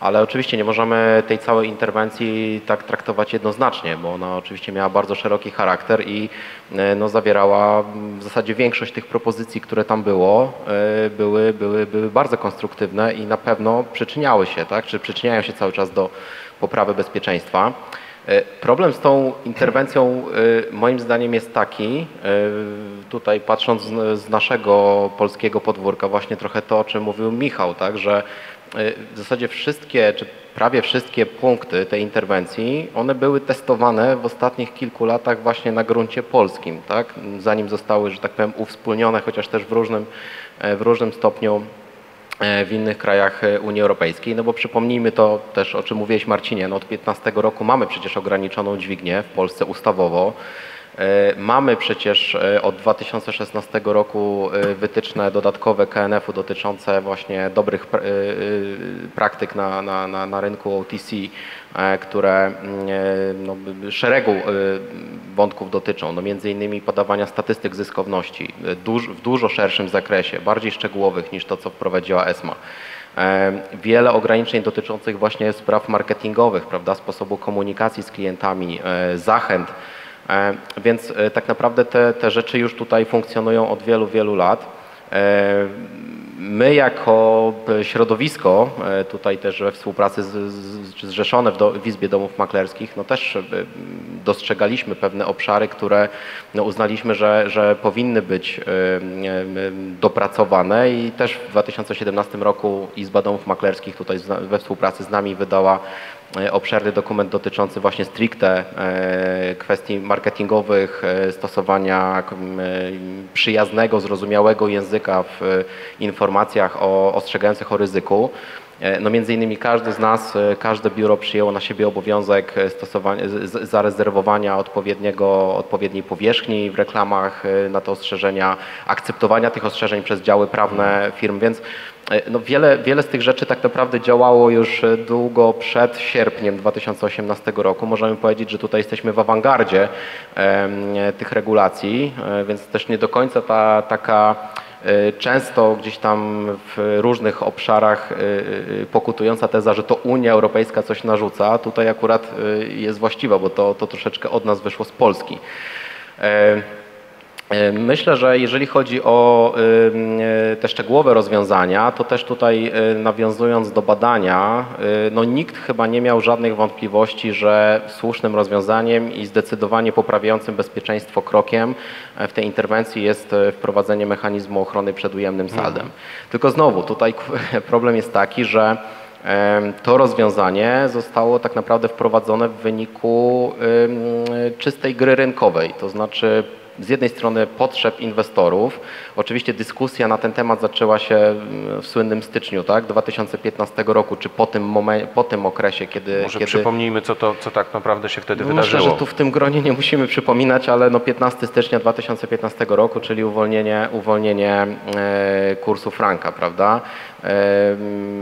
ale oczywiście nie możemy tej całej interwencji tak traktować jednoznacznie, bo ona oczywiście miała bardzo szeroki charakter i no, zawierała w zasadzie większość tych propozycji, które tam było, były, były, były bardzo konstruktywne i na pewno przyczyniały się, tak, czy przyczyniają się cały czas do poprawy bezpieczeństwa. Problem z tą interwencją moim zdaniem jest taki, tutaj patrząc z naszego polskiego podwórka, właśnie trochę to, o czym mówił Michał, tak, że w zasadzie wszystkie, czy prawie wszystkie punkty tej interwencji, one były testowane w ostatnich kilku latach właśnie na gruncie polskim, tak, zanim zostały, że tak powiem, uwspólnione, chociaż też w różnym, w różnym stopniu w innych krajach Unii Europejskiej, no bo przypomnijmy to też, o czym mówiłeś, Marcinie, no od piętnastego roku mamy przecież ograniczoną dźwignię w Polsce ustawowo. Mamy przecież od dwa tysiące szesnastego roku wytyczne dodatkowe K N F u dotyczące właśnie dobrych praktyk na, na, na, na rynku O T C, które no, szeregu wątków dotyczą, no między innymi podawania statystyk zyskowności duż, w dużo szerszym zakresie, bardziej szczegółowych niż to, co wprowadziła E S M A. Wiele ograniczeń dotyczących właśnie spraw marketingowych, prawda, sposobu komunikacji z klientami, zachęt. Więc tak naprawdę te, te rzeczy już tutaj funkcjonują od wielu, wielu lat. My jako środowisko, tutaj też we współpracy z, z, zrzeszone w, do, w Izbie Domów Maklerskich, no też dostrzegaliśmy pewne obszary, które no uznaliśmy, że, że powinny być dopracowane i też w dwa tysiące siedemnastym roku Izba Domów Maklerskich tutaj we współpracy z nami wydała obszerny dokument dotyczący właśnie stricte kwestii marketingowych, stosowania przyjaznego, zrozumiałego języka w informacjach o ostrzegających o ryzyku. No między innymi każdy z nas, każde biuro przyjęło na siebie obowiązek stosowania, zarezerwowania odpowiedniego, odpowiedniej powierzchni w reklamach na te ostrzeżenia, akceptowania tych ostrzeżeń przez działy prawne firm, więc no wiele, wiele z tych rzeczy tak naprawdę działało już długo przed sierpniem dwa tysiące osiemnastego roku. Możemy powiedzieć, że tutaj jesteśmy w awangardzie e, tych regulacji, e, więc też nie do końca ta taka e, często gdzieś tam w różnych obszarach e, pokutująca teza, że to Unia Europejska coś narzuca, tutaj akurat e, jest właściwa, bo to, to troszeczkę od nas wyszło z Polski. E, Myślę, że jeżeli chodzi o te szczegółowe rozwiązania, to też tutaj nawiązując do badania, no nikt chyba nie miał żadnych wątpliwości, że słusznym rozwiązaniem i zdecydowanie poprawiającym bezpieczeństwo krokiem w tej interwencji jest wprowadzenie mechanizmu ochrony przed ujemnym saldem. Tylko znowu tutaj problem jest taki, że to rozwiązanie zostało tak naprawdę wprowadzone w wyniku czystej gry rynkowej, to znaczy z jednej strony potrzeb inwestorów. Oczywiście dyskusja na ten temat zaczęła się w słynnym styczniu, tak, dwa tysiące piętnastego roku, czy po tym, momen, po tym okresie, kiedy... Może kiedy... przypomnijmy, co, to, co tak naprawdę się wtedy wydarzyło. Myślę, że tu w tym gronie nie musimy przypominać, ale no piętnastego stycznia dwa tysiące piętnastego roku, czyli uwolnienie, uwolnienie kursu franka, prawda?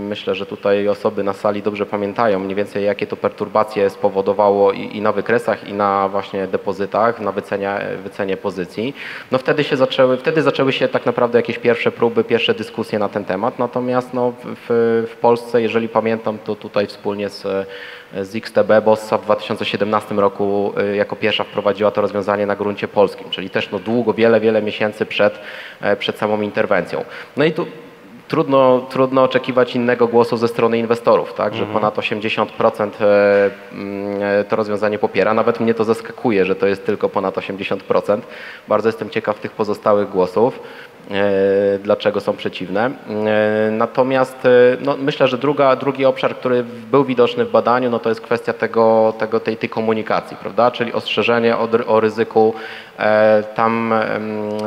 Myślę, że tutaj osoby na sali dobrze pamiętają mniej więcej, jakie to perturbacje spowodowało i, i na wykresach, i na właśnie depozytach, na wycenia, wycenie pozycji. No wtedy się zaczęły, wtedy zaczęły się tak naprawdę jakieś pierwsze próby, pierwsze dyskusje na ten temat. Natomiast no, w, w Polsce, jeżeli pamiętam, to tutaj wspólnie z, z X T B BOSSA w dwa tysiące siedemnastym roku jako pierwsza wprowadziła to rozwiązanie na gruncie polskim, czyli też no, długo, wiele, wiele miesięcy przed, przed samą interwencją. No i tu Trudno, trudno oczekiwać innego głosu ze strony inwestorów, tak, że ponad osiemdziesiąt procent to rozwiązanie popiera. Nawet mnie to zaskakuje, że to jest tylko ponad osiemdziesiąt procent. Bardzo jestem ciekaw tych pozostałych głosów, dlaczego są przeciwne. Natomiast no, myślę, że druga, drugi obszar, który był widoczny w badaniu, no to jest kwestia tego, tego, tej, tej komunikacji, prawda? Czyli ostrzeżenie o, o ryzyku. Tam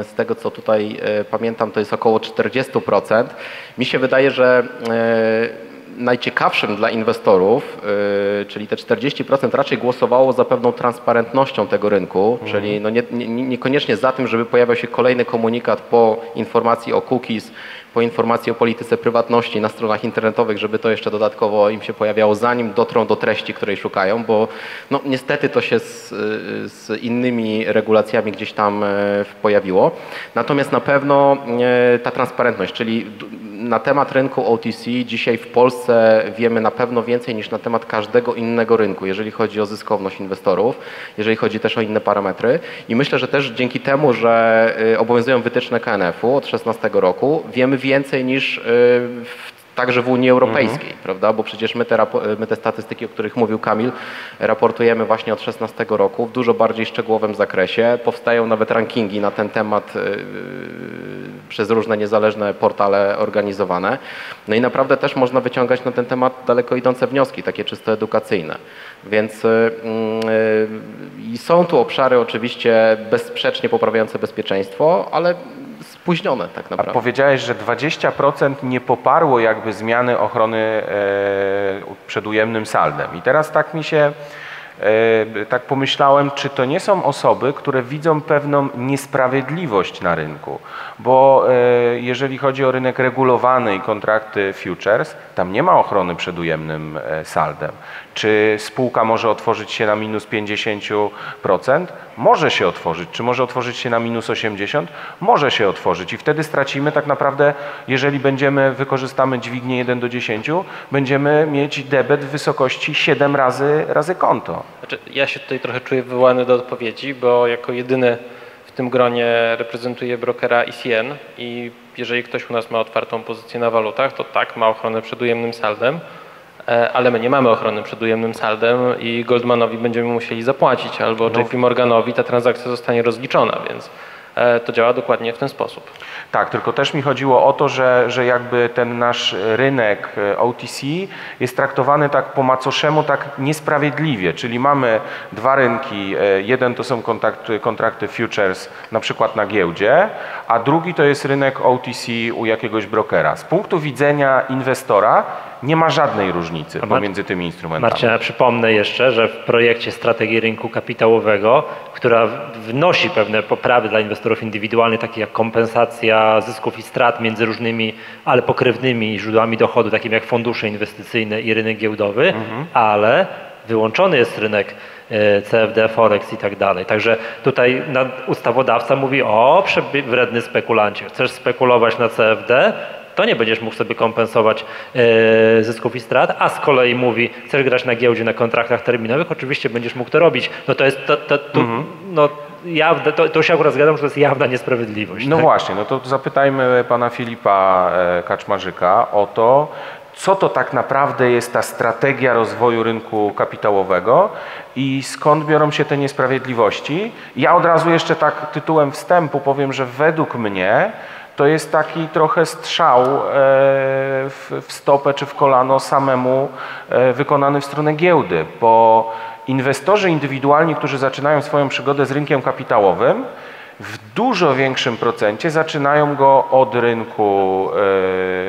z tego, co tutaj pamiętam, to jest około czterdzieści procent. Mi się wydaje, że najciekawszym dla inwestorów, czyli te czterdzieści procent raczej głosowało za pewną transparentnością tego rynku, mhm. czyli no nie, nie, niekoniecznie za tym, żeby pojawiał się kolejny komunikat po informacji o cookies, po informacji o polityce prywatności na stronach internetowych, żeby to jeszcze dodatkowo im się pojawiało, zanim dotrą do treści, której szukają, bo no, niestety to się z, z innymi regulacjami gdzieś tam pojawiło. Natomiast na pewno ta transparentność, czyli na temat rynku O T C dzisiaj w Polsce wiemy na pewno więcej niż na temat każdego innego rynku, jeżeli chodzi o zyskowność inwestorów, jeżeli chodzi też o inne parametry. I myślę, że też dzięki temu, że obowiązują wytyczne K N F u od dwa tysiące szesnastego roku, wiemy więcej niż w także w Unii Europejskiej, mhm. prawda? Bo przecież my te, my te statystyki, o których mówił Kamil, raportujemy właśnie od szesnastego roku w dużo bardziej szczegółowym zakresie. Powstają nawet rankingi na ten temat yy, przez różne niezależne portale organizowane. No i naprawdę też można wyciągać na ten temat daleko idące wnioski, takie czysto edukacyjne. Więc yy, yy, są tu obszary oczywiście bezsprzecznie poprawiające bezpieczeństwo, ale spóźnione tak naprawdę. A powiedziałeś, że dwadzieścia procent nie poparło jakby zmiany ochrony przed ujemnym saldem. I teraz tak mi się, tak pomyślałem, czy to nie są osoby, które widzą pewną niesprawiedliwość na rynku. Bo jeżeli chodzi o rynek regulowany i kontrakty futures, tam nie ma ochrony przed ujemnym saldem. Czy spółka może otworzyć się na minus pięćdziesiąt procent? Może się otworzyć. Czy może otworzyć się na minus osiemdziesiąt procent? Może się otworzyć. I wtedy stracimy tak naprawdę, jeżeli będziemy, wykorzystamy dźwignię jeden do dziesięciu, będziemy mieć debet w wysokości siedem razy, razy konto. Znaczy, ja się tutaj trochę czuję wywołany do odpowiedzi, bo jako jedyny w tym gronie reprezentuję brokera I C N i jeżeli ktoś u nas ma otwartą pozycję na walutach, to tak, ma ochronę przed ujemnym saldem, ale my nie mamy ochrony przed ujemnym saldem i Goldmanowi będziemy musieli zapłacić, albo J P Morganowi ta transakcja zostanie rozliczona, więc to działa dokładnie w ten sposób. Tak, tylko też mi chodziło o to, że, że jakby ten nasz rynek O T C jest traktowany tak po macoszemu, tak niesprawiedliwie, czyli mamy dwa rynki, jeden to są kontrakty, kontrakty futures na przykład na giełdzie, a drugi to jest rynek O T C u jakiegoś brokera. Z punktu widzenia inwestora nie ma żadnej różnicy pomiędzy tymi instrumentami. Marcin, ja przypomnę jeszcze, że w projekcie strategii rynku kapitałowego, która wnosi pewne poprawy dla inwestorów indywidualnych, takie jak kompensacja zysków i strat między różnymi, ale pokrewnymi źródłami dochodu, takimi jak fundusze inwestycyjne i rynek giełdowy, mhm. ale wyłączony jest rynek C F D, Forex i tak dalej. Także tutaj ustawodawca mówi, o, wredny spekulancie, chcesz spekulować na C F D, to nie będziesz mógł sobie kompensować yy, zysków i strat, a z kolei mówi, chcesz grać na giełdzie, na kontraktach terminowych, oczywiście będziesz mógł to robić. No to jest, to, to, to, mm-hmm. no, jawne, to, to się akurat zgadzam, że to jest jawna niesprawiedliwość. No tak? Właśnie, no to zapytajmy pana Filipa Kaczmarzyka o to, co to tak naprawdę jest ta strategia rozwoju rynku kapitałowego i skąd biorą się te niesprawiedliwości. Ja od razu jeszcze tak tytułem wstępu powiem, że według mnie to jest taki trochę strzał w stopę czy w kolano samemu wykonany w stronę giełdy, bo inwestorzy indywidualni, którzy zaczynają swoją przygodę z rynkiem kapitałowym, w dużo większym procencie zaczynają go od rynku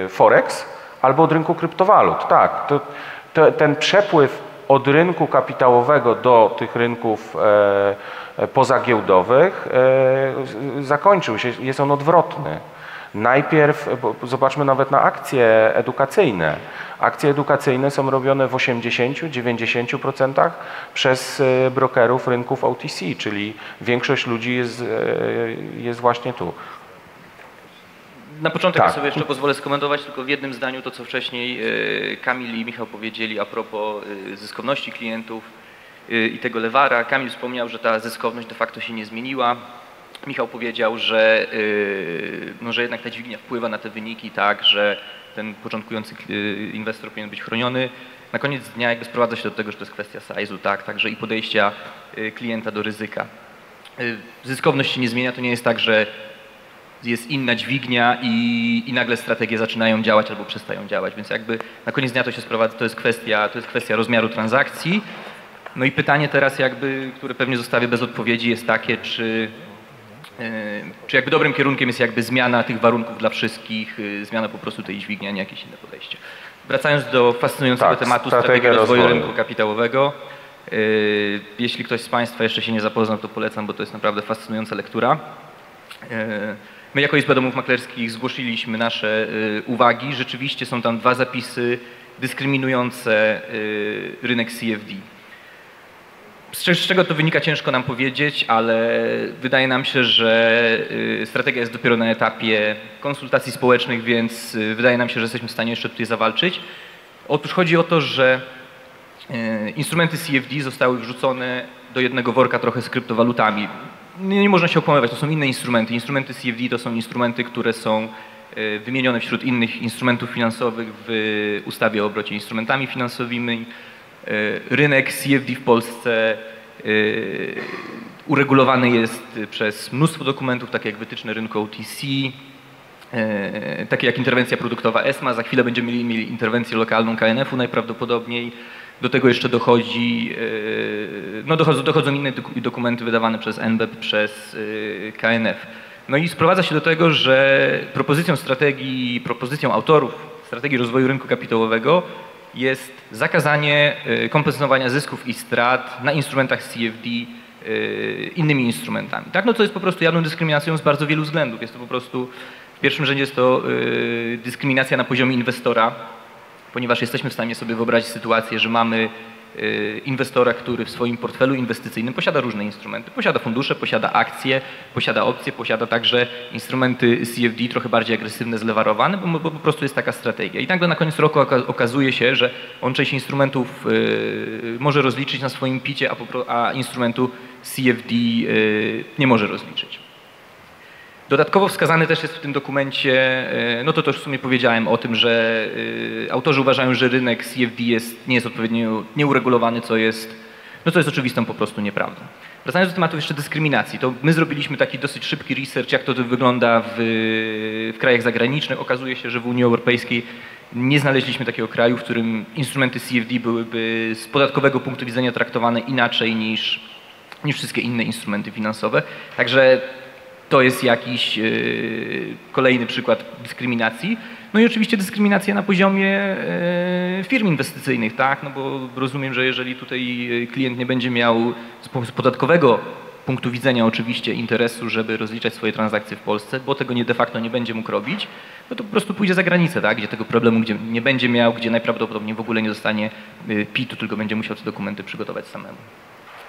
Forex albo od rynku kryptowalut. Tak, to, to, ten przepływ od rynku kapitałowego do tych rynków pozagiełdowych zakończył się, jest on odwrotny. Najpierw, zobaczmy nawet na akcje edukacyjne. Akcje edukacyjne są robione w osiemdziesięciu do dziewięćdziesięciu procent przez brokerów rynków O T C, czyli większość ludzi jest, jest właśnie tu. Na początek tak. sobie jeszcze pozwolę skomentować tylko w jednym zdaniu to, co wcześniej Kamil i Michał powiedzieli a propos zyskowności klientów i tego lewara. Kamil wspomniał, że ta zyskowność de facto się nie zmieniła. Michał powiedział, że, no, że jednak ta dźwignia wpływa na te wyniki tak, że ten początkujący inwestor powinien być chroniony. Na koniec dnia jakby sprowadza się do tego, że to jest kwestia size'u, tak, także i podejścia klienta do ryzyka. Zyskowność się nie zmienia, to nie jest tak, że jest inna dźwignia i, i nagle strategie zaczynają działać albo przestają działać, więc jakby na koniec dnia to się sprowadza, to jest kwestia, to jest kwestia rozmiaru transakcji. No i pytanie teraz jakby, które pewnie zostawię bez odpowiedzi, jest takie, czy, yy, czy jakby dobrym kierunkiem jest jakby zmiana tych warunków dla wszystkich, yy, zmiana po prostu tej dźwigni, a nie jakieś inne podejście. Wracając do fascynującego tak, tematu strategii rozwoju, rozwoju rynku kapitałowego. Yy, jeśli ktoś z Państwa jeszcze się nie zapoznał, to polecam, bo to jest naprawdę fascynująca lektura. Yy, my jako Izba Domów Maklerskich zgłosiliśmy nasze yy, uwagi. Rzeczywiście są tam dwa zapisy dyskryminujące yy, rynek C F D. Z czego to wynika, ciężko nam powiedzieć, ale wydaje nam się, że strategia jest dopiero na etapie konsultacji społecznych, więc wydaje nam się, że jesteśmy w stanie jeszcze tutaj zawalczyć. Otóż chodzi o to, że instrumenty C F D zostały wrzucone do jednego worka trochę z kryptowalutami. Nie, nie można się okłamywać, to są inne instrumenty. Instrumenty C F D to są instrumenty, które są wymienione wśród innych instrumentów finansowych w ustawie o obrocie instrumentami finansowymi. Rynek C F D w Polsce uregulowany jest przez mnóstwo dokumentów, takie jak wytyczne rynku O T C, takie jak interwencja produktowa E S M A, za chwilę będziemy mieli interwencję lokalną K N F u najprawdopodobniej, do tego jeszcze dochodzi, no dochodzą, dochodzą inne dokumenty wydawane przez N B P, przez K N F. No i sprowadza się do tego, że propozycją strategii, propozycją autorów strategii rozwoju rynku kapitałowego jest zakazanie kompensowania zysków i strat na instrumentach C F D innymi instrumentami. Tak, no to jest po prostu jawną dyskryminacją z bardzo wielu względów. Jest to po prostu, w pierwszym rzędzie jest to dyskryminacja na poziomie inwestora, ponieważ jesteśmy w stanie sobie wyobrazić sytuację, że mamy inwestora, który w swoim portfelu inwestycyjnym posiada różne instrumenty. Posiada fundusze, posiada akcje, posiada opcje, posiada także instrumenty C F D trochę bardziej agresywne, zlewarowane, bo, bo po prostu jest taka strategia. I nagle na koniec roku okazuje się, że on część instrumentów yy, może rozliczyć na swoim picie, a, a instrumentu C F D yy, nie może rozliczyć. Dodatkowo wskazane też jest w tym dokumencie, no to też w sumie powiedziałem o tym, że autorzy uważają, że rynek C F D jest, nie jest odpowiednio nieuregulowany, co jest, no co jest oczywistą po prostu nieprawdą. Wracając do tematu jeszcze dyskryminacji, to my zrobiliśmy taki dosyć szybki research, jak to wygląda w, w krajach zagranicznych. Okazuje się, że w Unii Europejskiej nie znaleźliśmy takiego kraju, w którym instrumenty C F D byłyby z podatkowego punktu widzenia traktowane inaczej niż, niż wszystkie inne instrumenty finansowe. Także to jest jakiś yy, kolejny przykład dyskryminacji. No i oczywiście dyskryminacja na poziomie yy, firm inwestycyjnych, tak? No bo rozumiem, że jeżeli tutaj klient nie będzie miał z podatkowego punktu widzenia oczywiście interesu, żeby rozliczać swoje transakcje w Polsce, bo tego nie, de facto nie będzie mógł robić, no to po prostu pójdzie za granicę, tak? Gdzie tego problemu gdzie nie będzie miał, gdzie najprawdopodobniej w ogóle nie dostanie yy, pitu, tylko będzie musiał te dokumenty przygotować samemu.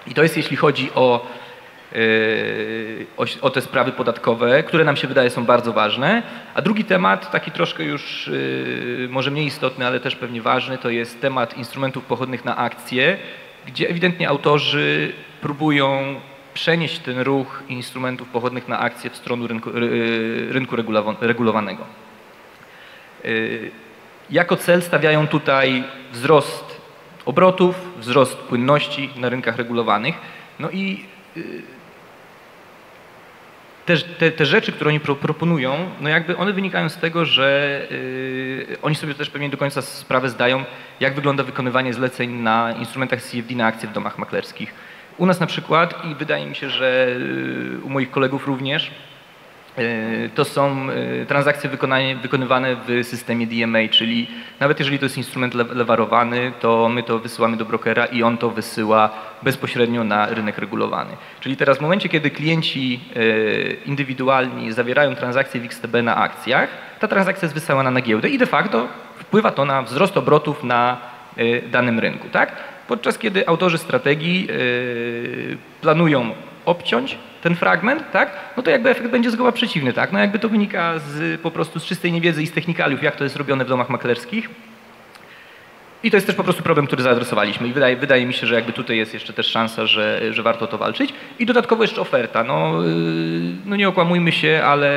I to jest, jeśli chodzi o O, o te sprawy podatkowe, które nam się wydaje są bardzo ważne. A drugi temat, taki troszkę już yy, może mniej istotny, ale też pewnie ważny, to jest temat instrumentów pochodnych na akcje, gdzie ewidentnie autorzy próbują przenieść ten ruch instrumentów pochodnych na akcje w stronę rynku, yy, rynku regulowanego. Yy, jako cel stawiają tutaj wzrost obrotów, wzrost płynności na rynkach regulowanych. No i Te, te, te rzeczy, które oni pro, proponują, no jakby one wynikają z tego, że yy, oni sobie też pewnie do końca sprawę zdają, jak wygląda wykonywanie zleceń na instrumentach C F D na akcje w domach maklerskich. U nas na przykład i wydaje mi się, że yy, u moich kolegów również yy, to są yy, transakcje wykonywane w systemie D M A, czyli nawet jeżeli to jest instrument le, lewarowany, to my to wysyłamy do brokera i on to wysyła bezpośrednio na rynek regulowany. Czyli teraz w momencie, kiedy klienci indywidualni zawierają transakcje w X T B na akcjach, ta transakcja jest wysyłana na giełdę i de facto wpływa to na wzrost obrotów na danym rynku, tak? Podczas kiedy autorzy strategii planują obciąć ten fragment, tak? No to jakby efekt będzie zgoła przeciwny, tak? No jakby to wynika z, po prostu z czystej niewiedzy i z technikaliów, jak to jest robione w domach maklerskich. I to jest też po prostu problem, który zaadresowaliśmy i wydaje, wydaje mi się, że jakby tutaj jest jeszcze też szansa, że, że warto to walczyć. I dodatkowo jeszcze oferta. No, no nie okłamujmy się, ale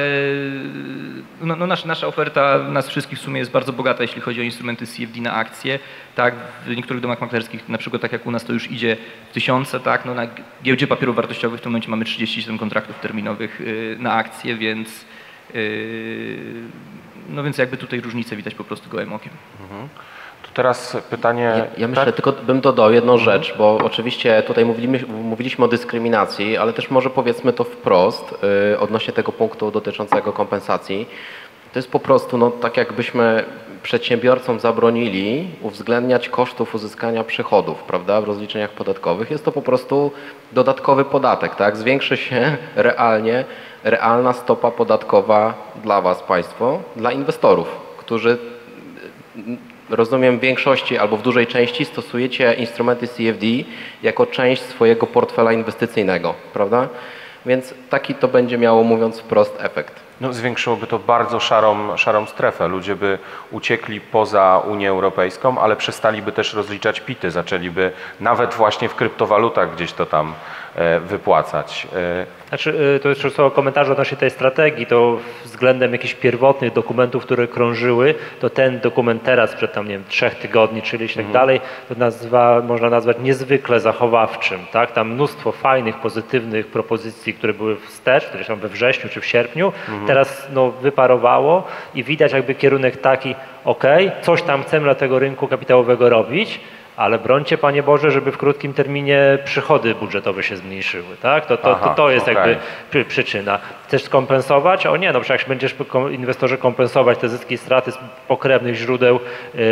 no, no nasza, nasza oferta nas wszystkich w sumie jest bardzo bogata, jeśli chodzi o instrumenty C F D na akcje. Tak? W niektórych domach maklerskich, na przykład tak jak u nas, to już idzie w tysiące. Tak? No, na giełdzie papierów wartościowych w tym momencie mamy trzydzieści siedem kontraktów terminowych na akcje, więc, no więc jakby tutaj różnicę widać po prostu gołym okiem. Mhm. Teraz pytanie... Ja, ja myślę, tak? tylko bym dodał jedną rzecz, bo oczywiście tutaj mówiliśmy, mówiliśmy o dyskryminacji, ale też może powiedzmy to wprost yy, odnośnie tego punktu dotyczącego kompensacji. To jest po prostu no, tak jakbyśmy przedsiębiorcom zabronili uwzględniać kosztów uzyskania przychodów, prawda, w rozliczeniach podatkowych. Jest to po prostu dodatkowy podatek, tak? Zwiększy się realnie, realna stopa podatkowa dla Was, Państwo, dla inwestorów, którzy... Rozumiem, w większości albo w dużej części stosujecie instrumenty C F D jako część swojego portfela inwestycyjnego, prawda? Więc taki to będzie miało, mówiąc wprost, efekt. No, zwiększyłoby to bardzo szarą, szarą strefę. Ludzie by uciekli poza Unię Europejską, ale przestaliby też rozliczać pity, zaczęliby nawet właśnie w kryptowalutach gdzieś to tam wypłacać. Znaczy, to jeszcze są komentarze odnośnie tej strategii, to względem jakichś pierwotnych dokumentów, które krążyły, to ten dokument teraz przed tam, nie wiem, trzech tygodni, czyli tak dalej, to nazwa, można nazwać niezwykle zachowawczym, tak? Tam mnóstwo fajnych, pozytywnych propozycji, które były wstecz, które tam we wrześniu czy w sierpniu, mhm. teraz no, wyparowało i widać jakby kierunek taki, okej, okay, coś tam chcemy dla tego rynku kapitałowego robić, ale brońcie, Panie Boże, żeby w krótkim terminie przychody budżetowe się zmniejszyły, tak? To, to, Aha, to, to jest okay. jakby przy, przyczyna. Chcesz skompensować? O nie, no przecież będziesz inwestorze kompensować te zyski i straty z pokrewnych źródeł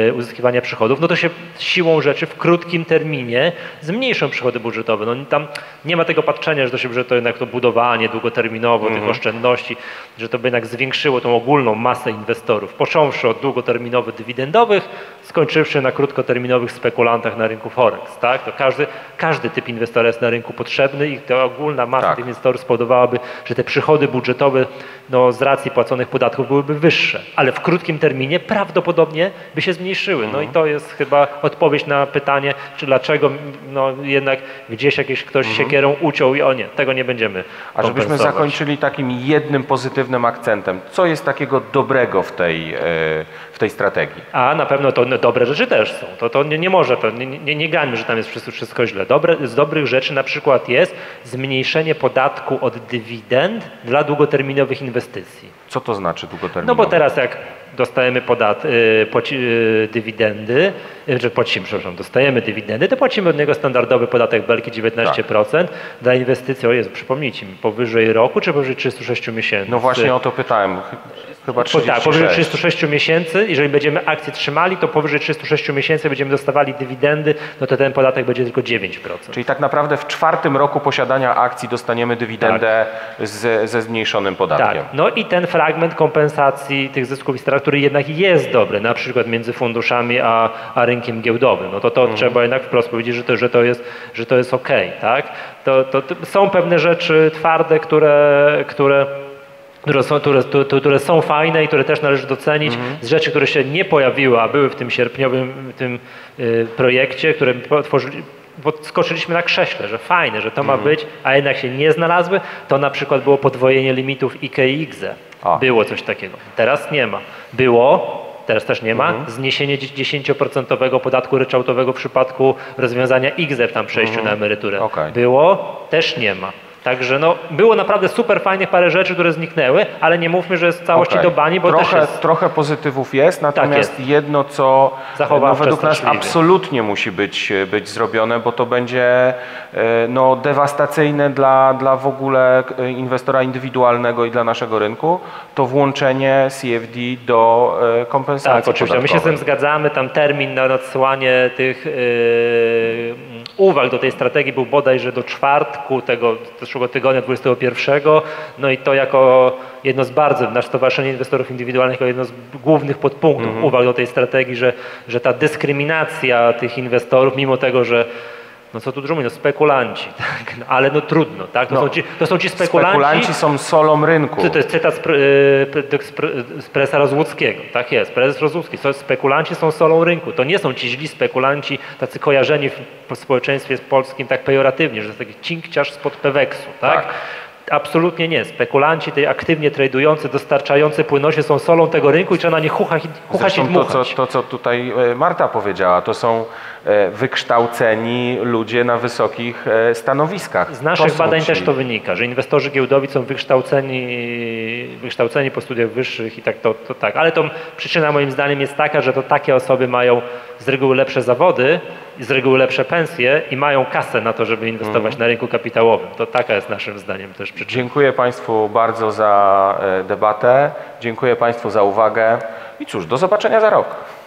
y, uzyskiwania przychodów, no to się siłą rzeczy w krótkim terminie zmniejszą przychody budżetowe. No tam nie ma tego patrzenia, że to się, że to jednak to budowanie długoterminowo mm-hmm. tych oszczędności, że to by jednak zwiększyło tą ogólną masę inwestorów, począwszy od długoterminowych dywidendowych, skończywszy na krótkoterminowych spekulacjach na rynku Forex, tak? To każdy, każdy typ inwestora jest na rynku potrzebny i ta ogólna masa tak. tych inwestorów spowodowałaby, że te przychody budżetowe no, z racji płaconych podatków byłyby wyższe, ale w krótkim terminie prawdopodobnie by się zmniejszyły. No mhm. i to jest chyba odpowiedź na pytanie, czy dlaczego no, jednak gdzieś jakiś ktoś mhm. siekierą uciął i o nie, tego nie będziemy A żebyśmy zakończyli takim jednym pozytywnym akcentem. Co jest takiego dobrego w tej, w tej strategii? A na pewno to no, dobre rzeczy też są. To, to nie, nie może Nie, nie, nie gańmy, że tam jest wszystko źle. Dobre, z dobrych rzeczy na przykład jest zmniejszenie podatku od dywidend dla długoterminowych inwestycji. Co to znaczy długoterminowe? No bo teraz jak dostajemy podat, y, płaci, y, dywidendy, czy płacimy, przepraszam, dostajemy dywidendy, to płacimy od niego standardowy podatek belki dziewiętnaście procent tak. dla inwestycji, o Jezu, przypomnijcie mi, powyżej roku czy powyżej trzydziestu sześciu miesięcy? No właśnie o to pytałem. Chyba trzydzieści sześć. Tak, powyżej trzydziestu sześciu miesięcy, jeżeli będziemy akcje trzymali, to powyżej trzydziestu sześciu miesięcy będziemy dostawali dywidendy, no to ten podatek będzie tylko dziewięć procent. Czyli tak naprawdę w czwartym roku posiadania akcji dostaniemy dywidendę tak. z, ze zmniejszonym podatkiem. Tak. No i ten fragment kompensacji tych zysków i strat, który jednak jest dobry, na przykład między funduszami a, a rynkiem giełdowym, no to to mhm. trzeba jednak wprost powiedzieć, że to, że to jest, że to jest okej, okay, tak? To, to, to są pewne rzeczy twarde, które, które Które są, które, które są fajne i które też należy docenić. Mhm. Z rzeczy, które się nie pojawiły, a były w tym sierpniowym tym y, projekcie, które tworzyli, bo skoczyliśmy na krześle, że fajne, że to ma mhm. być, a jednak się nie znalazły, to na przykład było podwojenie limitów I K i I G Z E. Było coś takiego. Teraz nie ma. Było... Teraz też nie ma. Mhm. Zniesienie dziesięcioprocentowego podatku ryczałtowego w przypadku rozwiązania I G Z E w tam przejściu mhm. na emeryturę. Okay. Było, też nie ma. Także no, było naprawdę super fajnych parę rzeczy, które zniknęły, ale nie mówmy, że jest w całości okay. do bani, bo trochę, też jest... Trochę pozytywów jest, natomiast tak jest. jedno, co no, według nas absolutnie musi być, być zrobione, bo to będzie no, dewastacyjne dla, dla w ogóle inwestora indywidualnego i dla naszego rynku, to włączenie C F D do kompensacji Tak, oczywiście. Podatkowej. My się z tym zgadzamy, tam termin na nadsyłanie tych yy, uwag do tej strategii był bodajże do czwartku tego tygodnia dwudziestego pierwszego, no i to jako jedno z bardzo, nasze Stowarzyszenie Inwestorów Indywidualnych jako jedno z głównych podpunktów mm-hmm. uwag do tej strategii, że, że ta dyskryminacja tych inwestorów, mimo tego, że No co tu dużo mówić, no spekulanci, tak? No, ale no trudno, tak? To, no, są ci, to są ci spekulanci. Spekulanci są solą rynku. To jest cytat z prezesa Rozłódzkiego, tak jest, prezes Rozłódzki. Spekulanci są solą rynku. To nie są ci źli spekulanci, tacy kojarzeni w społeczeństwie polskim tak pejoratywnie, że to jest taki cinkciarz spod peweksu, tak? tak? Absolutnie nie. Spekulanci, tej aktywnie tradujący, dostarczający płynności są solą tego rynku i trzeba na nich huchać i dmuchać. To co, to, co tutaj Marta powiedziała, to są wykształceni ludzie na wysokich stanowiskach. Z naszych badań też to wynika, że inwestorzy giełdowi są wykształceni, wykształceni po studiach wyższych i tak to, to tak. Ale to przyczyna moim zdaniem jest taka, że to takie osoby mają z reguły lepsze zawody, z reguły lepsze pensje i mają kasę na to, żeby inwestować mm. na rynku kapitałowym. To taka jest naszym zdaniem też przyczyna. Dziękuję Państwu bardzo za debatę. Dziękuję Państwu za uwagę. I cóż, do zobaczenia za rok.